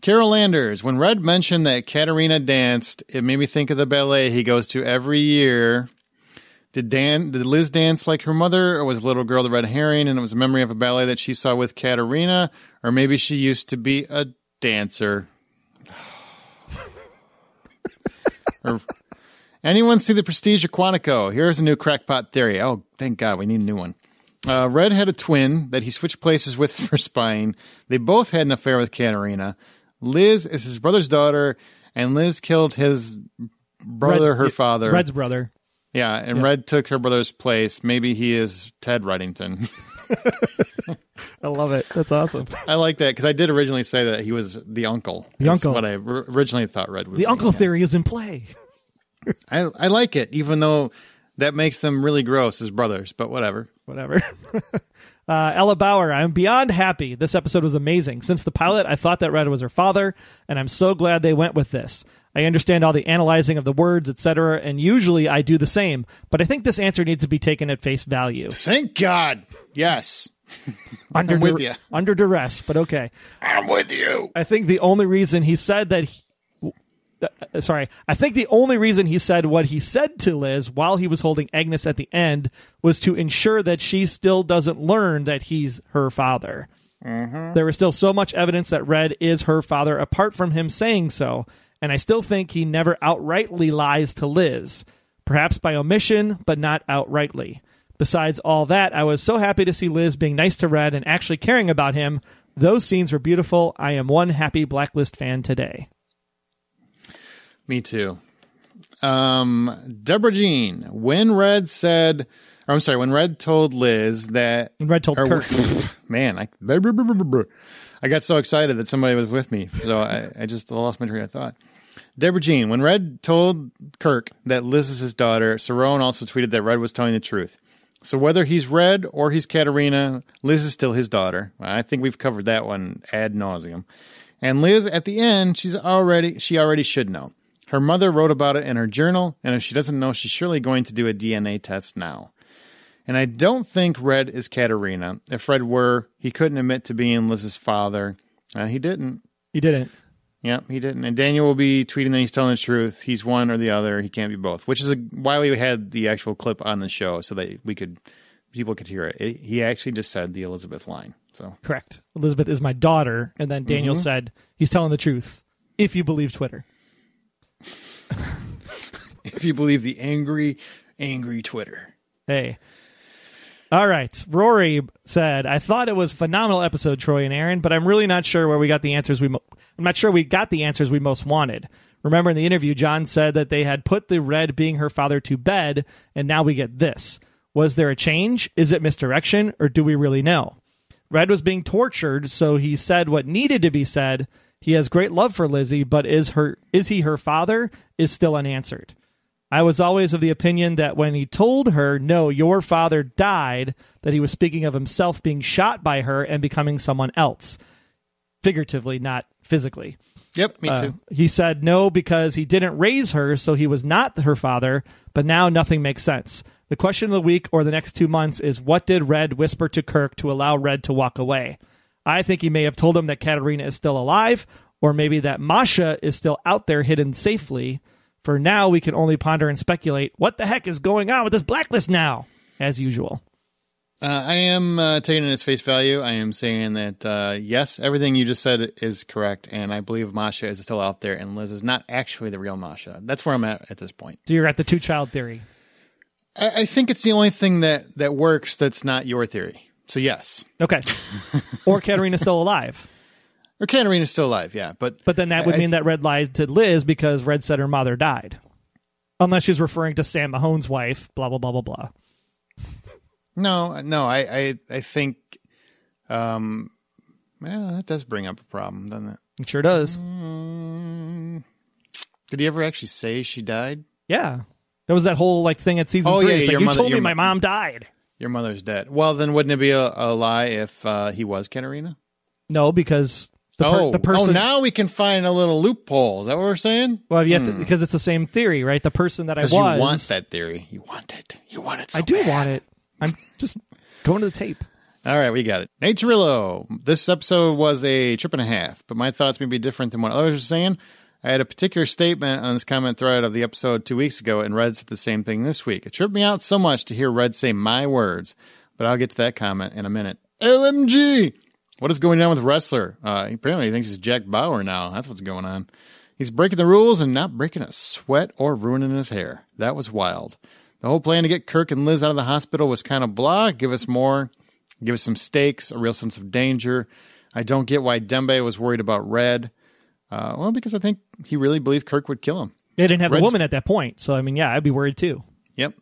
Carol Landers, when Red mentioned that Katarina danced, it made me think of the ballet he goes to every year. Did Liz dance like her mother, or was a little girl the red herring, and it was a memory of a ballet that she saw with Katarina? Or maybe she used to be a dancer. Or... Anyone see The Prestige or Quantico? Here's a new crackpot theory. Oh, thank God. We need a new one. Red had a twin that he switched places with for spying. They both had an affair with Katarina. Liz is his brother's daughter, and Liz killed his brother, her father. Red's brother. Yeah, and Red took her brother's place. Maybe he is Ted Reddington. I love it. That's awesome. I like that, because I did originally say that he was the uncle. That's what I originally thought Red would be. The uncle theory is in play. I like it, even though that makes them really gross as brothers, but whatever. Ella Bauer, I'm beyond happy. This episode was amazing. Since the pilot, I thought that Red was her father, and I'm so glad they went with this. I understand all the analyzing of the words, etc., and usually I do the same, but I think this answer needs to be taken at face value. Thank God. Yes. I'm with you. Under duress, but okay. I'm with you. I think the only reason he said that... I think the only reason he said what he said to Liz while he was holding Agnes at the end was to ensure that she still doesn't learn that he's her father. Mm-hmm. There was still so much evidence that Red is her father apart from him saying so, and I still think he never outrightly lies to Liz, perhaps by omission, but not outrightly. Besides all that, I was so happy to see Liz being nice to Red and actually caring about him. Those scenes were beautiful. I am one happy Blacklist fan today. Me too. Deborah Jean, when Red told Liz that... Red told Kirk. Man, I got so excited that somebody was with me, so I just lost my train of thought. Deborah Jean, when Red told Kirk that Liz is his daughter, Cerone also tweeted that Red was telling the truth. So whether he's Red or he's Katarina, Liz is still his daughter. I think we've covered that one ad nauseum. And Liz, at the end, she already should know. Her mother wrote about it in her journal, and if she doesn't know, she's surely going to do a DNA test now. And I don't think Red is Katarina. If Red were, he couldn't admit to being Liz's father. He didn't. He didn't. Yeah, he didn't. And Daniel will be tweeting that he's telling the truth. He's one or the other. He can't be both, which is why we had the actual clip on the show so that people could hear it. He actually just said the Elizabeth line. So correct. Elizabeth is my daughter. And then Daniel said, he's telling the truth. If you believe Twitter. If you believe the angry, angry Twitter. Hey. All right. Rory said, I thought it was a phenomenal episode, Troy and Aaron, but I'm really not sure where we got the answers. I'm not sure we got the answers we most wanted. Remember in the interview, John said that they had put the Red being her father to bed, and now we get this. Was there a change? Is it misdirection? Or do we really know? Red was being tortured, so he said what needed to be said. He has great love for Lizzie, but is he her father is still unanswered. I was always of the opinion that when he told her, no, your father died, that he was speaking of himself being shot by her and becoming someone else. Figuratively, not physically. Yep, me too. He said no because he didn't raise her, so he was not her father, but now nothing makes sense. The question of the week or the next 2 months is, what did Red whisper to Kirk to allow Red to walk away? I think he may have told him that Katarina is still alive, or maybe that Masha is still out there hidden safely. For now, we can only ponder and speculate what the heck is going on with this blacklist now, as usual. I am taking it at face value. I am saying that, yes, everything you just said is correct, and I believe Masha is still out there, and Liz is not actually the real Masha. That's where I'm at this point. So you're at the two-child theory. I think it's the only thing that works that's not your theory. So, yes. Okay. Or Katarina's still alive. Or Katarina's still alive, yeah. But then that would mean that Red lied to Liz because Red said her mother died. Unless she's referring to Sam Mahone's wife, blah, blah, blah, blah, blah. No, I think... well, that does bring up a problem, doesn't it? It sure does. Did he ever actually say she died? Yeah. That was that whole thing at season 3. Yeah, it's like, you told me my mom died. Your mother's dead. Well, then wouldn't it be a lie if he was Katarina? No, because... the person. Oh, now we can find a little loophole. Is that what we're saying? Well, you have to, because it's the same theory, right? The person that I was. You want that theory. You want it. You want it. So I do want it. I'm just going to the tape. All right, we got it. Nate Cirillo. This episode was a trip and a half, but my thoughts may be different than what others are saying. I had a particular statement on this comment thread of the episode 2 weeks ago, and Red said the same thing this week. It tripped me out so much to hear Red say my words, but I'll get to that comment in a minute. LMG. What is going on with Ressler? Apparently he thinks he's Jack Bauer now. That's what's going on. He's breaking the rules and not breaking a sweat or ruining his hair. That was wild. The whole plan to get Kirk and Liz out of the hospital was kind of blah. Give us some stakes, a real sense of danger. I don't get why Dembe was worried about Red. Well, because I think he really believed Kirk would kill him. They didn't have a woman at that point. So, I mean, yeah, I'd be worried too. Yep.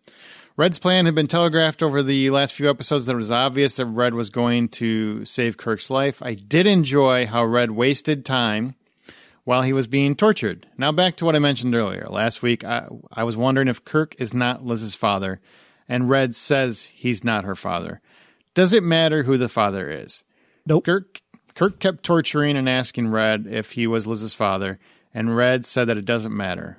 Red's plan had been telegraphed over the last few episodes that it was obvious that Red was going to save Kirk's life. I did enjoy how Red wasted time while he was being tortured. Now back to what I mentioned earlier. Last week, I was wondering if Kirk is not Liz's father, and Red says he's not her father. Does it matter who the father is? Nope. Kirk kept torturing and asking Red if he was Liz's father, and Red said that it doesn't matter.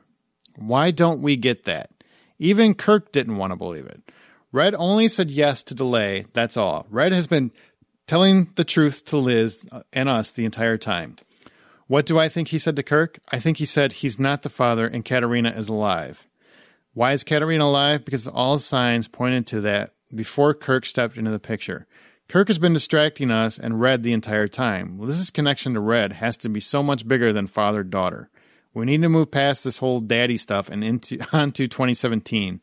Why don't we get that? Even Kirk didn't want to believe it. Red only said yes to delay. That's all. Red has been telling the truth to Liz and us the entire time. What do I think he said to Kirk? I think he said he's not the father and Katarina is alive. Why is Katarina alive? Because all signs pointed to that before Kirk stepped into the picture. Kirk has been distracting us and Red the entire time. Liz's connection to Red has to be so much bigger than father-daughter. We need to move past this whole daddy stuff and onto 2017.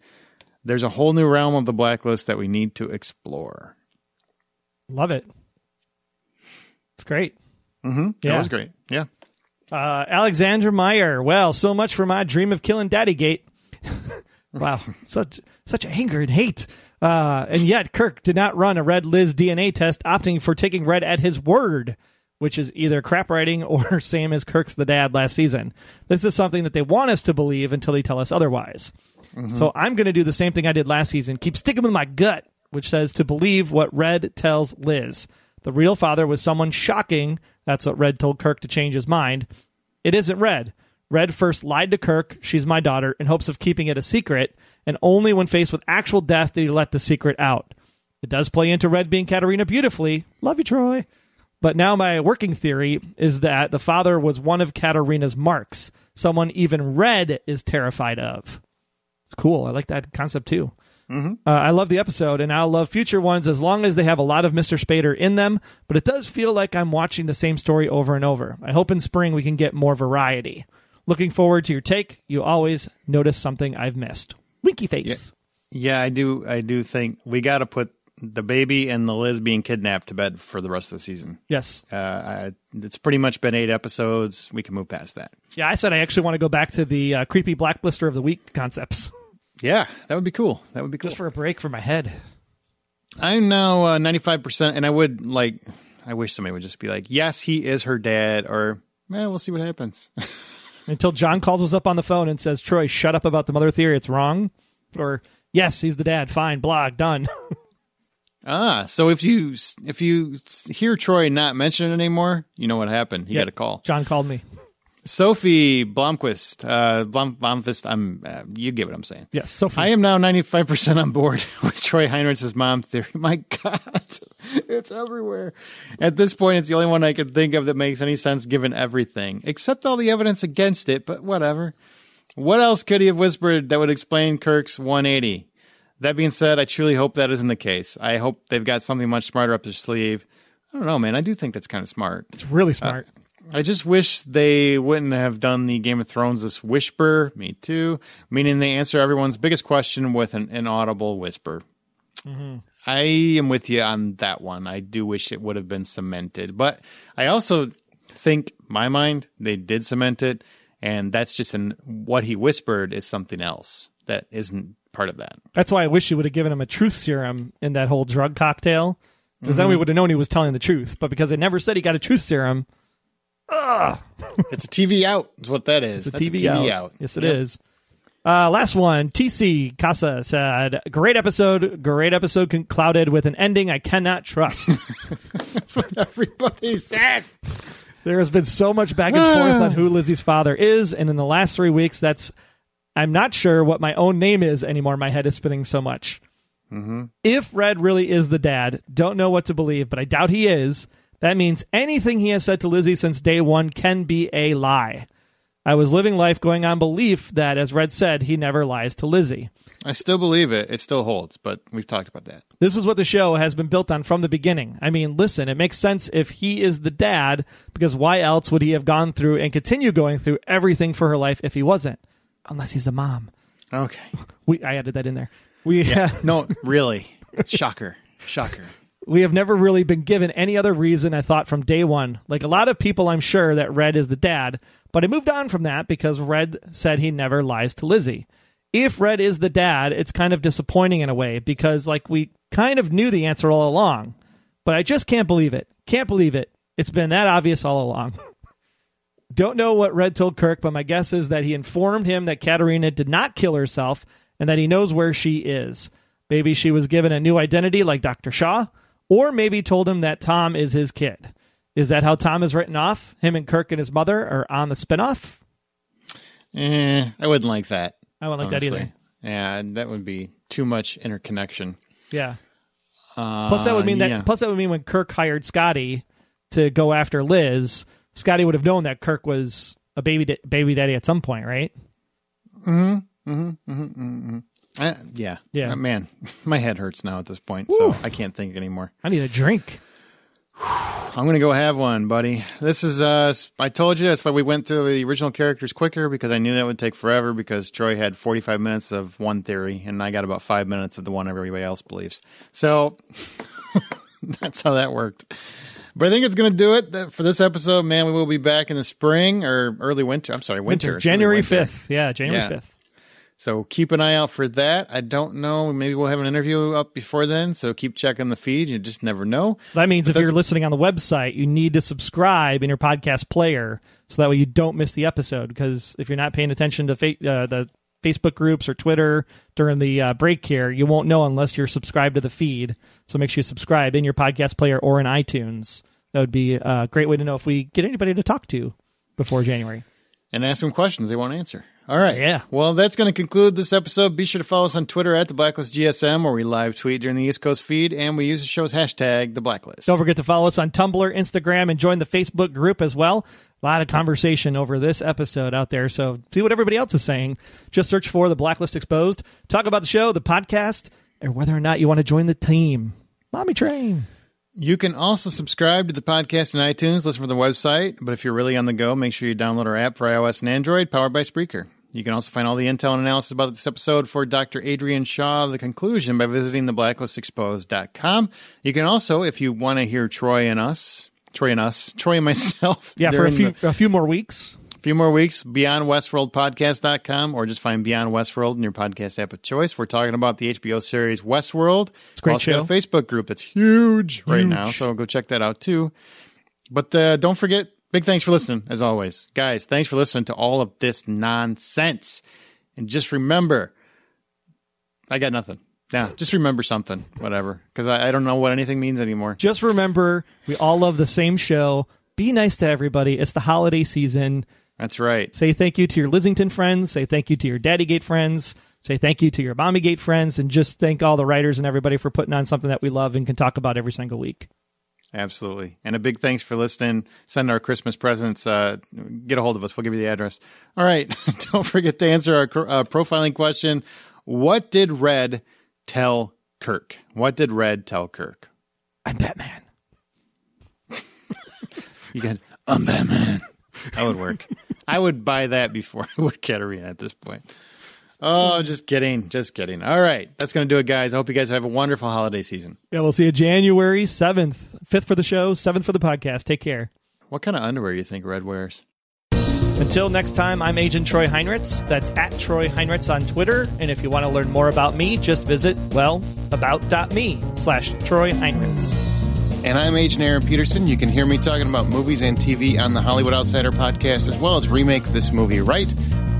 There's a whole new realm of the blacklist that we need to explore. Love it. It's great. Mm-hmm. Yeah. That was great. Yeah. Alexander Meyer. Well, so much for my dream of killing Daddygate. Wow. Such anger and hate. And yet Kirk did not run a Red Liz DNA test, opting for taking Red at his word, which is either crap writing or same as Kirk's the dad last season. This is something that they want us to believe until they tell us otherwise. So I'm going to do the same thing I did last season. Keep sticking with my gut, which says to believe what Red tells Liz. The real father was someone shocking. That's what Red told Kirk to change his mind. It isn't Red. Red first lied to Kirk, she's my daughter, in hopes of keeping it a secret. And only when faced with actual death did he let the secret out. It does play into Red being Katarina beautifully. Love you, Troy. But now my working theory is that the father was one of Katarina's marks, someone even Red is terrified of. It's cool. I like that concept, too. Mm-hmm. I love the episode, and I'll love future ones as long as they have a lot of Mr. Spader in them, but it does feel like I'm watching the same story over and over. I hope in spring we can get more variety. Looking forward to your take. You always notice something I've missed. Winky face. Yeah, I do think we got to put the baby and the Liz being kidnapped to bed for the rest of the season. Yes. It's pretty much been 8 episodes. We can move past that. Yeah, I said I actually want to go back to the creepy blacklister of the week concepts. Yeah, that would be cool. That would be cool. Just for a break from my head. I'm now 95%, and I wish somebody would just be like, yes, he is her dad, or we'll see what happens. Until John calls us up on the phone and says, Troy, shut up about the mother theory. It's wrong. Or, yes, he's the dad. Fine. Blog. Done. So if you hear Troy not mention it anymore, you know what happened. He got a call. John called me. Sophie Blomquist. Blomquist. You get what I'm saying. Yes, Sophie. I am now 95% on board with Troy Heinrich's mom theory. My God. It's everywhere. At this point, it's the only one I could think of that makes any sense given everything, except all the evidence against it, but whatever. What else could he have whispered that would explain Kirk's 180? That being said, I truly hope that isn't the case. I hope they've got something much smarter up their sleeve. I don't know, man. I do think that's kind of smart. It's really smart. I just wish they wouldn't have done the Game of Thrones this whisper, me too, meaning they answer everyone's biggest question with an inaudible whisper. Mm-hmm. I am with you on that one. I do wish it would have been cemented, but I also think, in my mind, they did cement it, and that's just what he whispered is something else that isn't part of that. That's why I wish you would have given him a truth serum in that whole drug cocktail, because then we would have known he was telling the truth, but because they never said he got a truth serum... It's a TV out is what that is. It's a TV out. Yes, it is. Last one. TC Casa said, great episode clouded with an ending I cannot trust. That's what everybody says. There has been so much back and forth on who Lizzie's father is. And in the last 3 weeks, I'm not sure what my own name is anymore. My head is spinning so much. Mm-hmm. If Red really is the dad, don't know what to believe, but I doubt he is. That means anything he has said to Lizzie since day one can be a lie. I was living life going on belief that, as Red said, he never lies to Lizzie. I still believe it. It still holds, but we've talked about that. This is what the show has been built on from the beginning. I mean, listen, it makes sense if he is the dad, because why else would he have gone through and continue going through everything for her life if he wasn't? Unless he's the mom. Okay. I added that in there. No, really. Shocker. Shocker. We have never really been given any other reason, I thought, from day one. Like a lot of people, I'm sure that Red is the dad, but I moved on from that because Red said he never lies to Lizzie. If Red is the dad, it's kind of disappointing in a way because, we kind of knew the answer all along, but I just can't believe it. Can't believe it. It's been that obvious all along. Don't know what Red told Kirk, but my guess is that he informed him that Katarina did not kill herself and that he knows where she is. Maybe she was given a new identity like Dr. Shaw. Or maybe told him that Tom is his kid. Is that how Tom is written off? Him and Kirk and his mother are on the spinoff? I wouldn't like that. I wouldn't like that either. Yeah, that would be too much interconnection. Yeah. Plus, that would mean when Kirk hired Scotty to go after Liz, Scotty would have known that Kirk was a baby daddy at some point, right? Mm-hmm. Mm-hmm. Mm-hmm. Mm-hmm. Yeah. Man, my head hurts now at this point, so I can't think anymore. I need a drink. I'm going to go have one, buddy. This is, I told you, that's why we went through the original characters quicker, because I knew that would take forever, because Troy had 45 minutes of one theory, and I got about 5 minutes of the one everybody else believes. So that's how that worked. But I think it's going to do it for this episode. Man, we will be back in the spring or early winter. I'm sorry, winter. January 5th. Yeah, January 5th. So keep an eye out for that. I don't know. Maybe we'll have an interview up before then. So keep checking the feed. You just never know. That means if you're listening on the website, you need to subscribe in your podcast player so that way you don't miss the episode. Because if you're not paying attention to the Facebook groups or Twitter during the break here, you won't know unless you're subscribed to the feed. So make sure you subscribe in your podcast player or in iTunes. That would be a great way to know if we get anybody to talk to before January. And ask them questions they won't answer. All right. Yeah. Well, that's going to conclude this episode. Be sure to follow us on Twitter at The Blacklist GSM, where we live tweet during the East Coast feed, and we use the show's hashtag The Blacklist. Don't forget to follow us on Tumblr, Instagram, and join the Facebook group as well. A lot of conversation over this episode out there, so see what everybody else is saying. Just search for The Blacklist Exposed. Talk about the show, the podcast, and whether or not you want to join the team. Mommy Train. You can also subscribe to the podcast on iTunes, listen from the website. But if you're really on the go, make sure you download our app for iOS and Android, powered by Spreaker. You can also find all the intel and analysis about this episode for Dr. Adrian Shaw, The Conclusion, by visiting theblacklistexposed.com. You can also, if you want to hear Troy and myself. Yeah, for a few more weeks. A few more weeks, beyondwestworldpodcast.com, or just find Beyond Westworld in your podcast app of choice. We're talking about the HBO series Westworld. It's a great show. Got a Facebook group that's huge right now, so go check that out too. But don't forget, big thanks for listening, as always. Guys, thanks for listening to all of this nonsense. And just remember, I got nothing. Yeah, just remember something, whatever, because I don't know what anything means anymore. Just remember, we all love the same show. Be nice to everybody. It's the holiday season. That's right. Say thank you to your Lizington friends. Say thank you to your Daddygate friends. Say thank you to your Mommygate friends. And just thank all the writers and everybody for putting on something that we love and can talk about every single week. Absolutely. And a big thanks for listening. Send our Christmas presents. Get a hold of us. We'll give you the address. All right. Don't forget to answer our profiling question. What did Red tell Kirk? What did Red tell Kirk? I'm Batman. You got, I'm Batman. That would work. I would buy that before I would Katarina at this point. Oh, just kidding. Just kidding. All right. That's going to do it, guys. I hope you guys have a wonderful holiday season. Yeah, we'll see you January 7th. 5th for the show, 7th for the podcast. Take care. What kind of underwear you think Red wears? Until next time, I'm Agent Troy Heinrichs. That's at Troy Heinrichs on Twitter. And if you want to learn more about me, just visit, well, about.me/Troy Heinrichs. And I'm Agent Aaron Peterson. You can hear me talking about movies and TV on the Hollywood Outsider podcast, as well as Remake This Movie Right.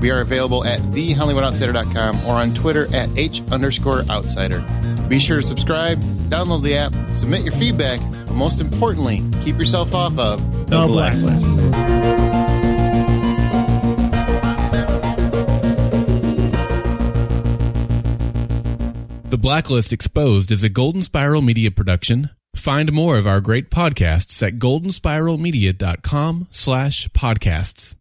We are available at thehollywoodoutsiders.com or on Twitter at H_outsider. Be sure to subscribe, download the app, submit your feedback, but most importantly, keep yourself off of The Blacklist. The Blacklist Exposed is a Golden Spiral Media production. Find more of our great podcasts at goldenspiralmedia.com/podcasts.